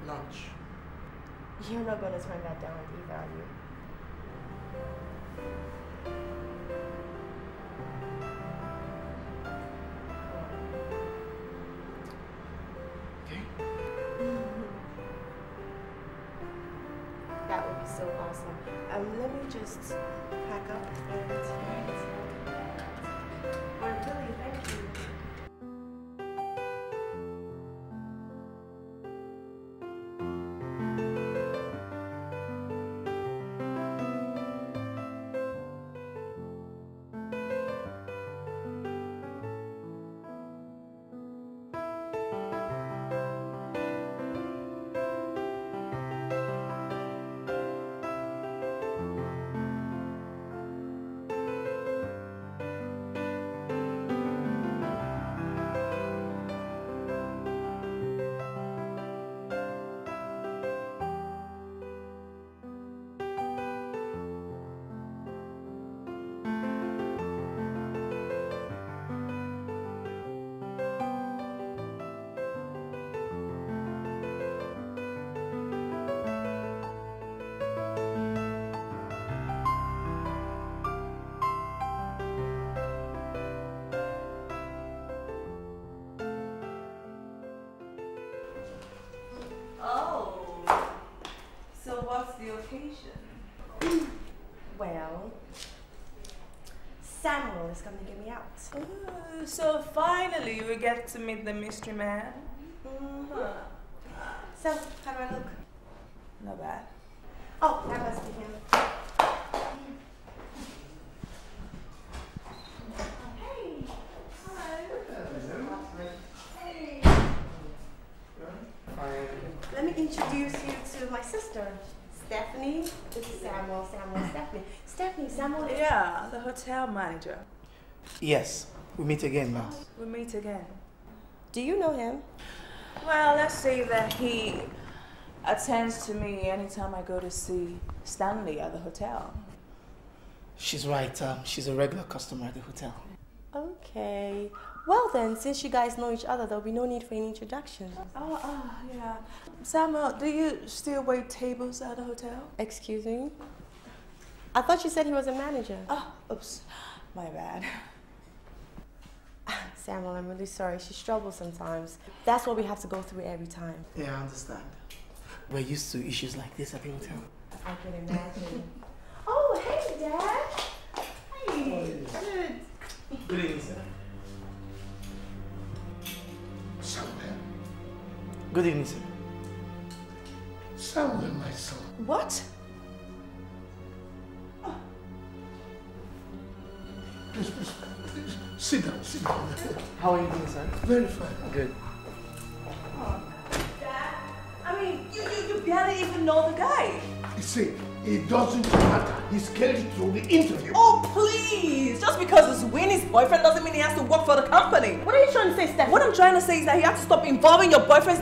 Lunch. You're not going to turn that down either, are you? Okay. That would be so awesome. Let me just pack up and really, thank you. Samuel is coming to get me out. Ooh, so finally we get to meet the mystery man. So, how do I look? Not bad. Oh, that must be him. Hey! Hello. Hey. Let me introduce you to my sister. Stephanie, this is Samuel, Stephanie, Samuel. Yeah, the hotel manager. Yes, we meet again now. We meet again. Do you know him? Well, let's say that he attends to me anytime I go to see Stanley at the hotel. She's right, she's a regular customer at the hotel. Okay. Well then, since you guys know each other, there'll be no need for any introduction. Oh, yeah. Samuel, do you still wait tables at the hotel? Excuse me? I thought you said he was a manager. Oh, oops. My bad. Samuel, I'm really sorry. She struggles sometimes. That's what we have to go through every time. Yeah, I understand. We're used to issues like this at the hotel. I can imagine. Oh, hey, Dad. Hey. Good. Good evening, sir. Samuel. Good evening, sir. Samuel, my son. What? Oh. Please, please, please. Sit down, sit down. How are you doing, sir? Very fine. Good. Oh, Dad, I mean, you barely even know the guy. You see, it doesn't matter. He's carried through the interview. Oh, please! Just because it's Winnie's boyfriend doesn't mean he has to work for the company. What are you trying to say, Steph? What I'm trying to say is that he has to stop involving your boyfriend's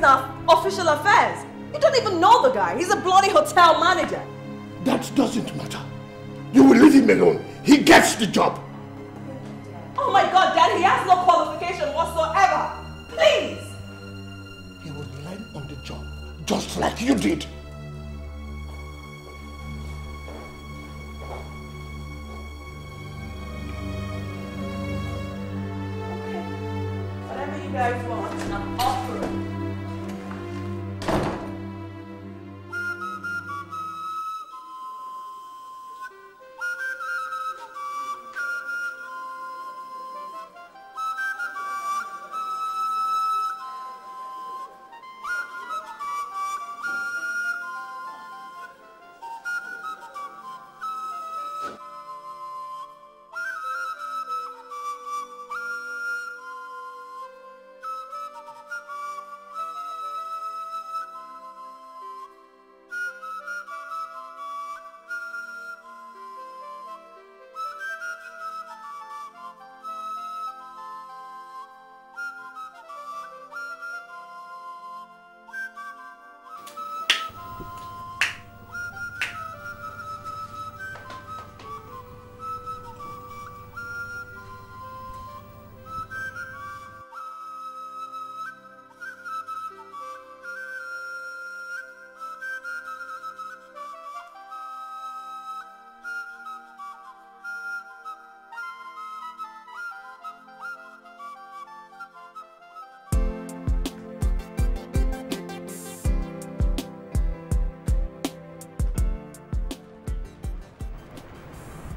official affairs. You don't even know the guy. He's a bloody hotel manager. That doesn't matter. You will leave him alone. He gets the job. Oh my God, Dad, he has no qualification whatsoever. Please! He will learn on the job, just like you did.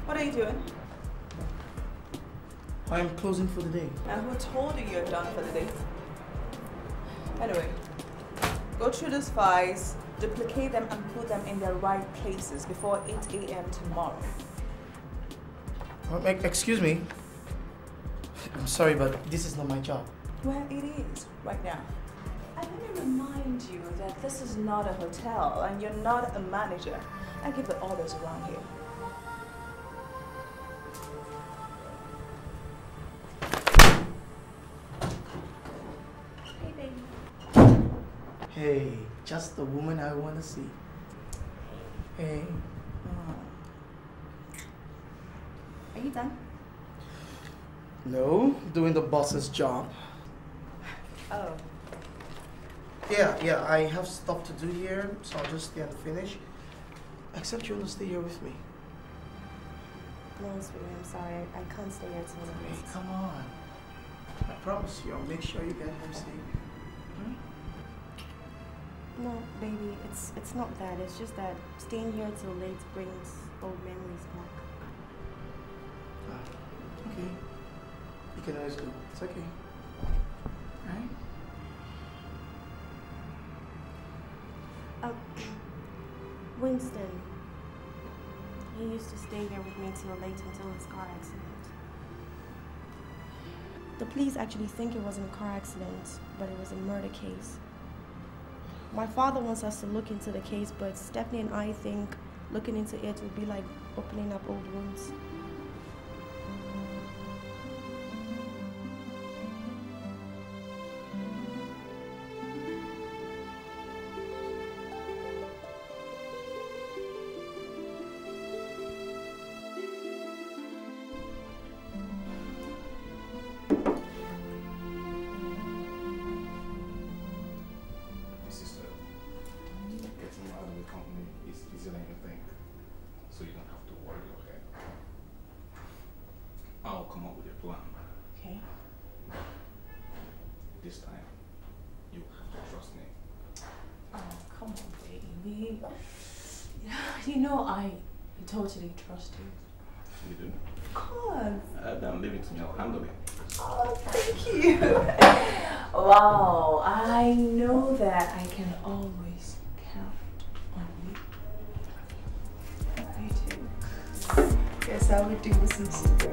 What are you doing? I'm closing for the day. And who told you you're done for the day? Anyway, go through these files, duplicate them and put them in their right places before 8 a.m. tomorrow. Excuse me. I'm sorry, but this is not my job. Well, it is right now. I want to remind you that this is not a hotel and you're not a manager. I give the orders around here. Hey, just the woman I want to see. Hey. Are you done? No, doing the boss's job. Oh. Yeah, I have stuff to do here, so I'll just stay and finish. Except you want to stay here with me. No, sweetie, I'm sorry. I can't stay here tonight. Hey, come on. I promise you, I'll make sure you get home safe. No, baby, it's not that. It's just that staying here till late brings old memories back. okay. You can always go. It's okay. All right? Winston. He used to stay there with me until his car accident. The police actually think it wasn't a car accident, but it was a murder case. My father wants us to look into the case, but Stephanie and I think looking into it would be like opening up old wounds. Totally trust you. You do? Of course. Then leave it to me. I'll handle it. Oh, thank you. Wow, I know that I can always count on you. I do. Yes, I would do this in secret.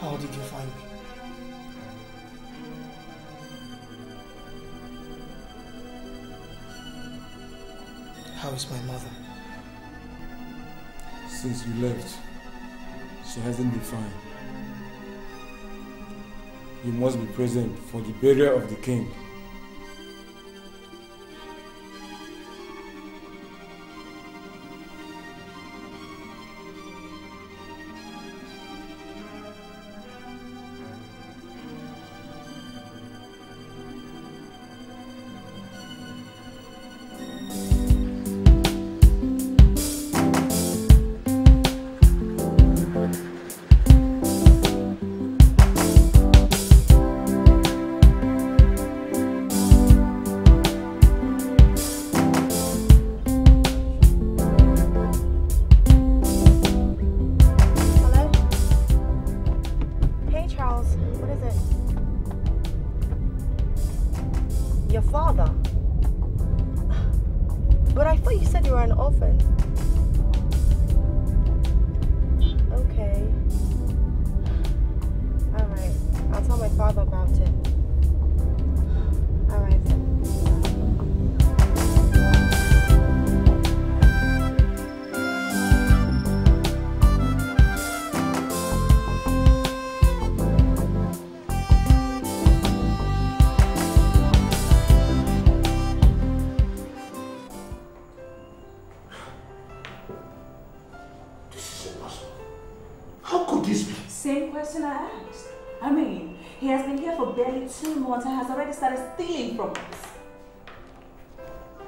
How did you find me? How is my mother? Since you left, she hasn't been fine. You must be present for the burial of the king.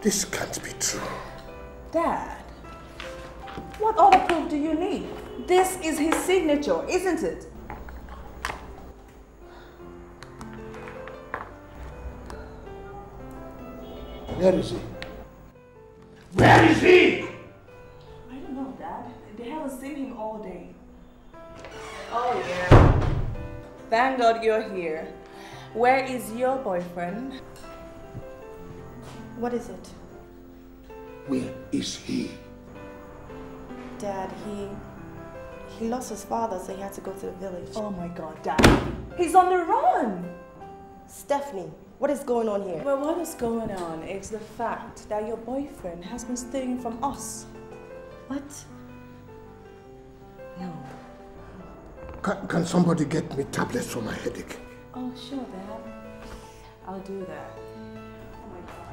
This can't be true. Dad, what other proof do you need? This is his signature, isn't it? Where is he? Where is he? I don't know, Dad. They haven't seen him all day. Oh, yeah. Thank God you're here. Where is your boyfriend? What is it? Where is he? Dad, he lost his father, so he had to go to the village. Oh my God, Dad. He's on the run! Stephanie, what is going on here? Well, what is going on is the fact that your boyfriend has been stealing from us. What? No. Can somebody get me tablets for my headache? Oh, sure, Dad. I'll do that. Oh my God.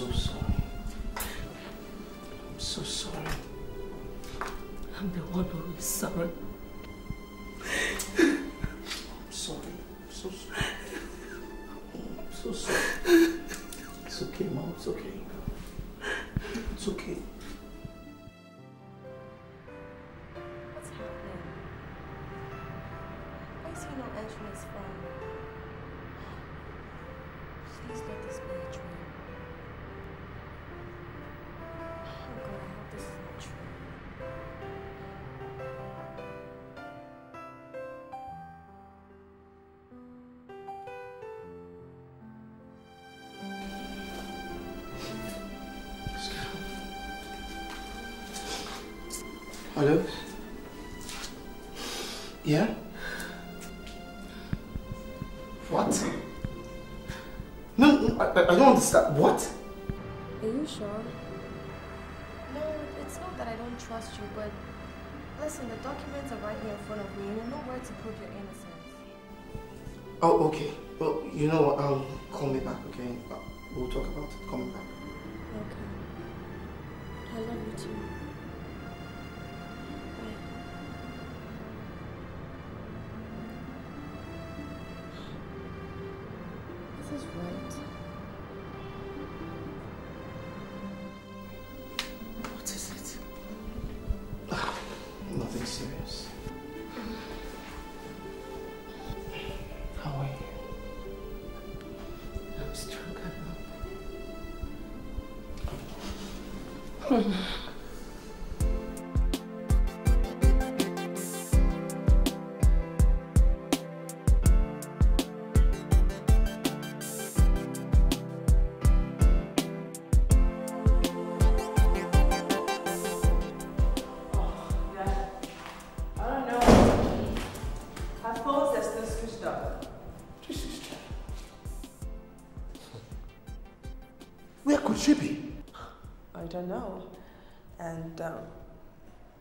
so sorry. I'm so sorry. I'm the one who is sorry. I'm sorry. I'm so sorry. I'm so sorry. It's okay, Mom. It's okay. It's okay. What's happening? Why is he not answering his phone? Please let this be a dream. Oh God, I hope this is not true. Hello? Yeah? What? No, I don't understand. What? Are you sure? No, it's not that I don't trust you, but... Listen, the documents are right here in front of me. You know where to prove your innocence. Oh, okay. Well, you know what? Call me back, okay? We'll talk about it. Call me back. Okay. I love you too.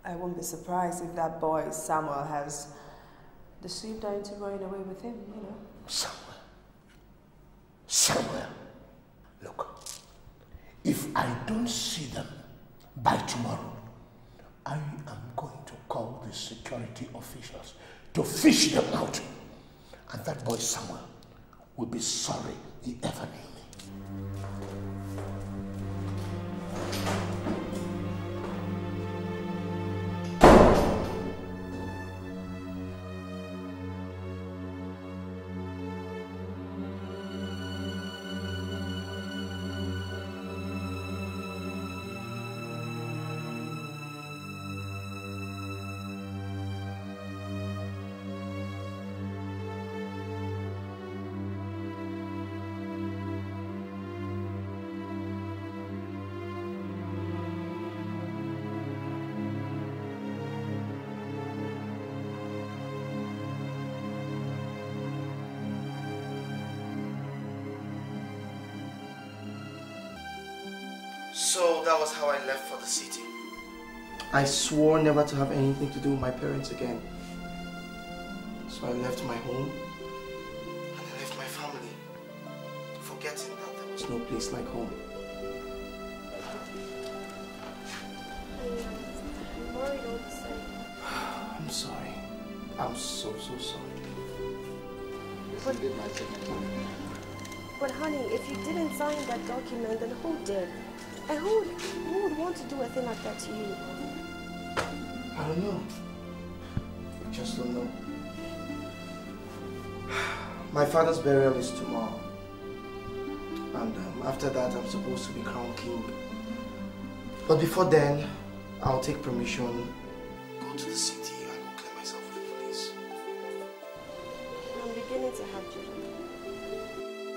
I won't be surprised if that boy Samuel has deceived her into running away with him, you know. Samuel, look, if I don't see them by tomorrow, I am going to call the security officials to fish them out. And that boy Samuel will be sorry he ever knew me. So that was how I left for the city. I swore never to have anything to do with my parents again. So I left my home and I left my family, forgetting that there was no place like home. I'm sorry. I'm so sorry. But honey, if you didn't sign that document, then who did? And who would want to do a thing like that to you? I don't know. I just don't know. My father's burial is tomorrow. And after that, I'm supposed to be crowned king. But before then, I'll take permission, go to the city, and go clear myself with the police. I'm beginning to have children.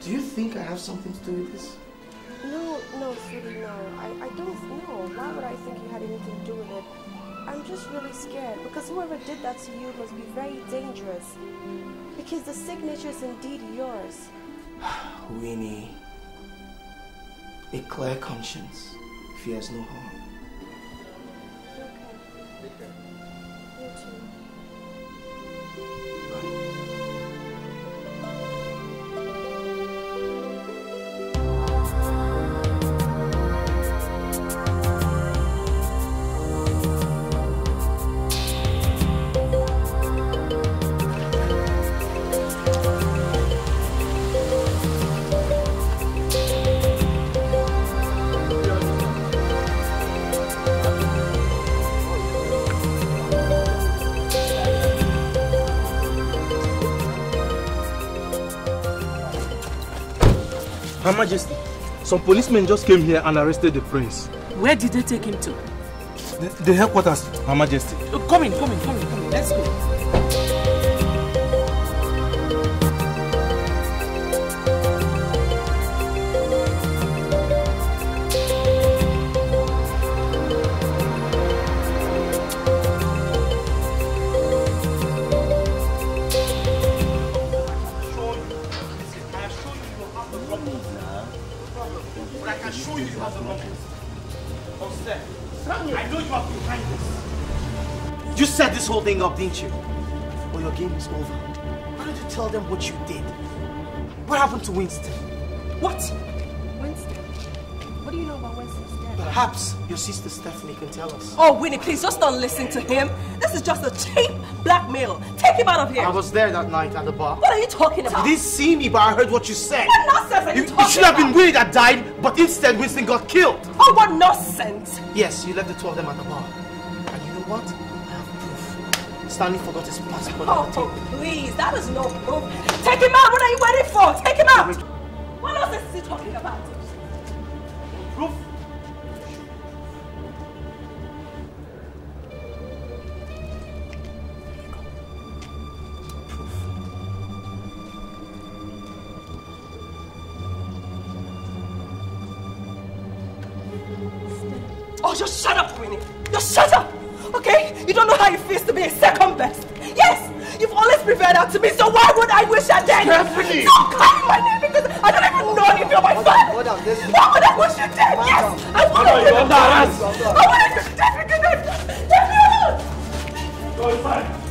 Do you think I have something to do with this? No, sweetie, no. I don't know. Why would I think you had anything to do with it? I'm just really scared because whoever did that to you must be very dangerous. Because the signature is indeed yours. Winnie, a clear conscience fears no harm. Okay. You too. Bye. Her Majesty, some policemen just came here and arrested the prince. Where did they take him to? The headquarters, Her Majesty. Oh, come in. Let's go. Holding up, didn't you? Well, your game is over. Why don't you tell them what you did? What happened to Winston? What? Winston? What do you know about Winston's death? Perhaps your sister Stephanie can tell us. Oh, Winnie, please just don't listen to him. This is just a cheap blackmail. Take him out of here. I was there that night at the bar. What are you talking about? You didn't see me, but I heard what you said. What nonsense are you talking about? It should have been Winnie that died, but instead Winston got killed. Oh, what nonsense! Yes, you left the two of them at the bar. And you know what? Stanley forgot his passport. Oh, please, that is no proof. Take him out, what are you waiting for? Take him out! What else is he talking about? Proof? Proof. Oh, just shut up, Winnie! Just shut up! Okay? You don't know how it feels to be a second best. Yes! You've always preferred that to me, so why would I wish I did? Stephanie! Stop calling my name because I don't even know if you're my friend! Why would I wish you did? Yes! I wanted you to die! I wanted you to die because I... Leave me alone! Go inside!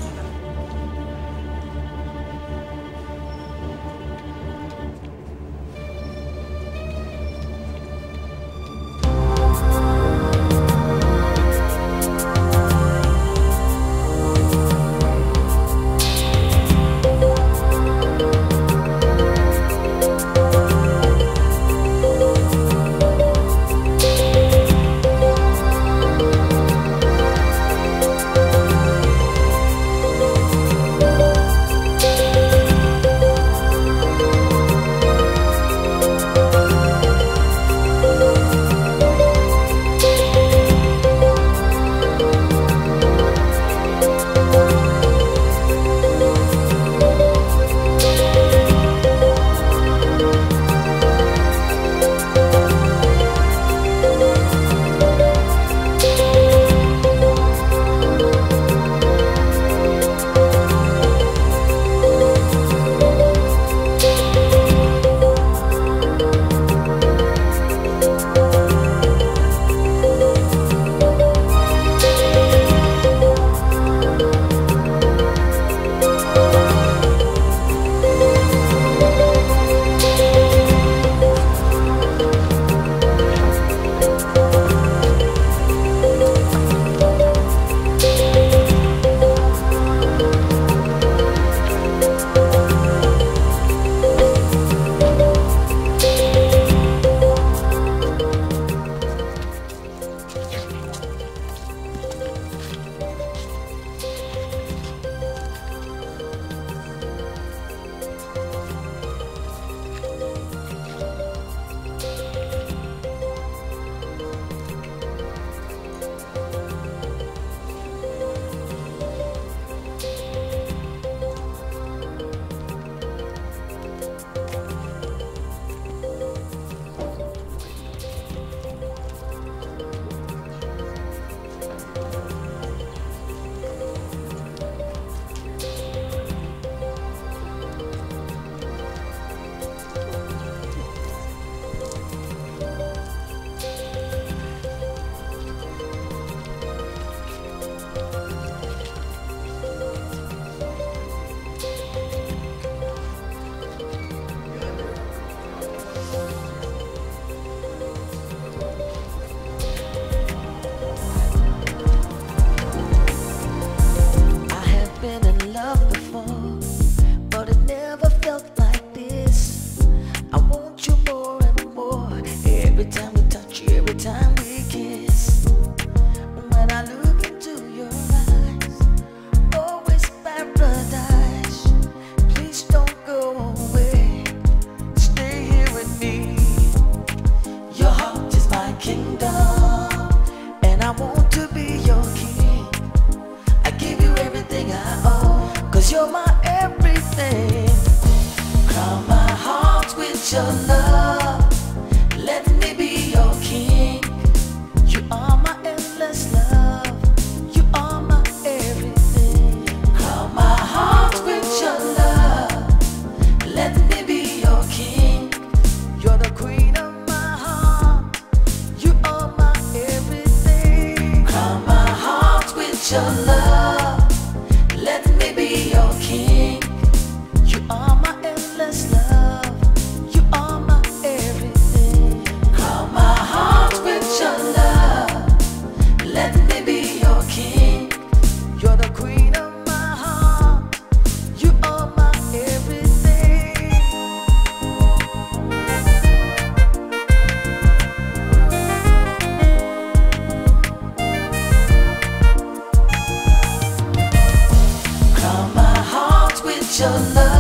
your love.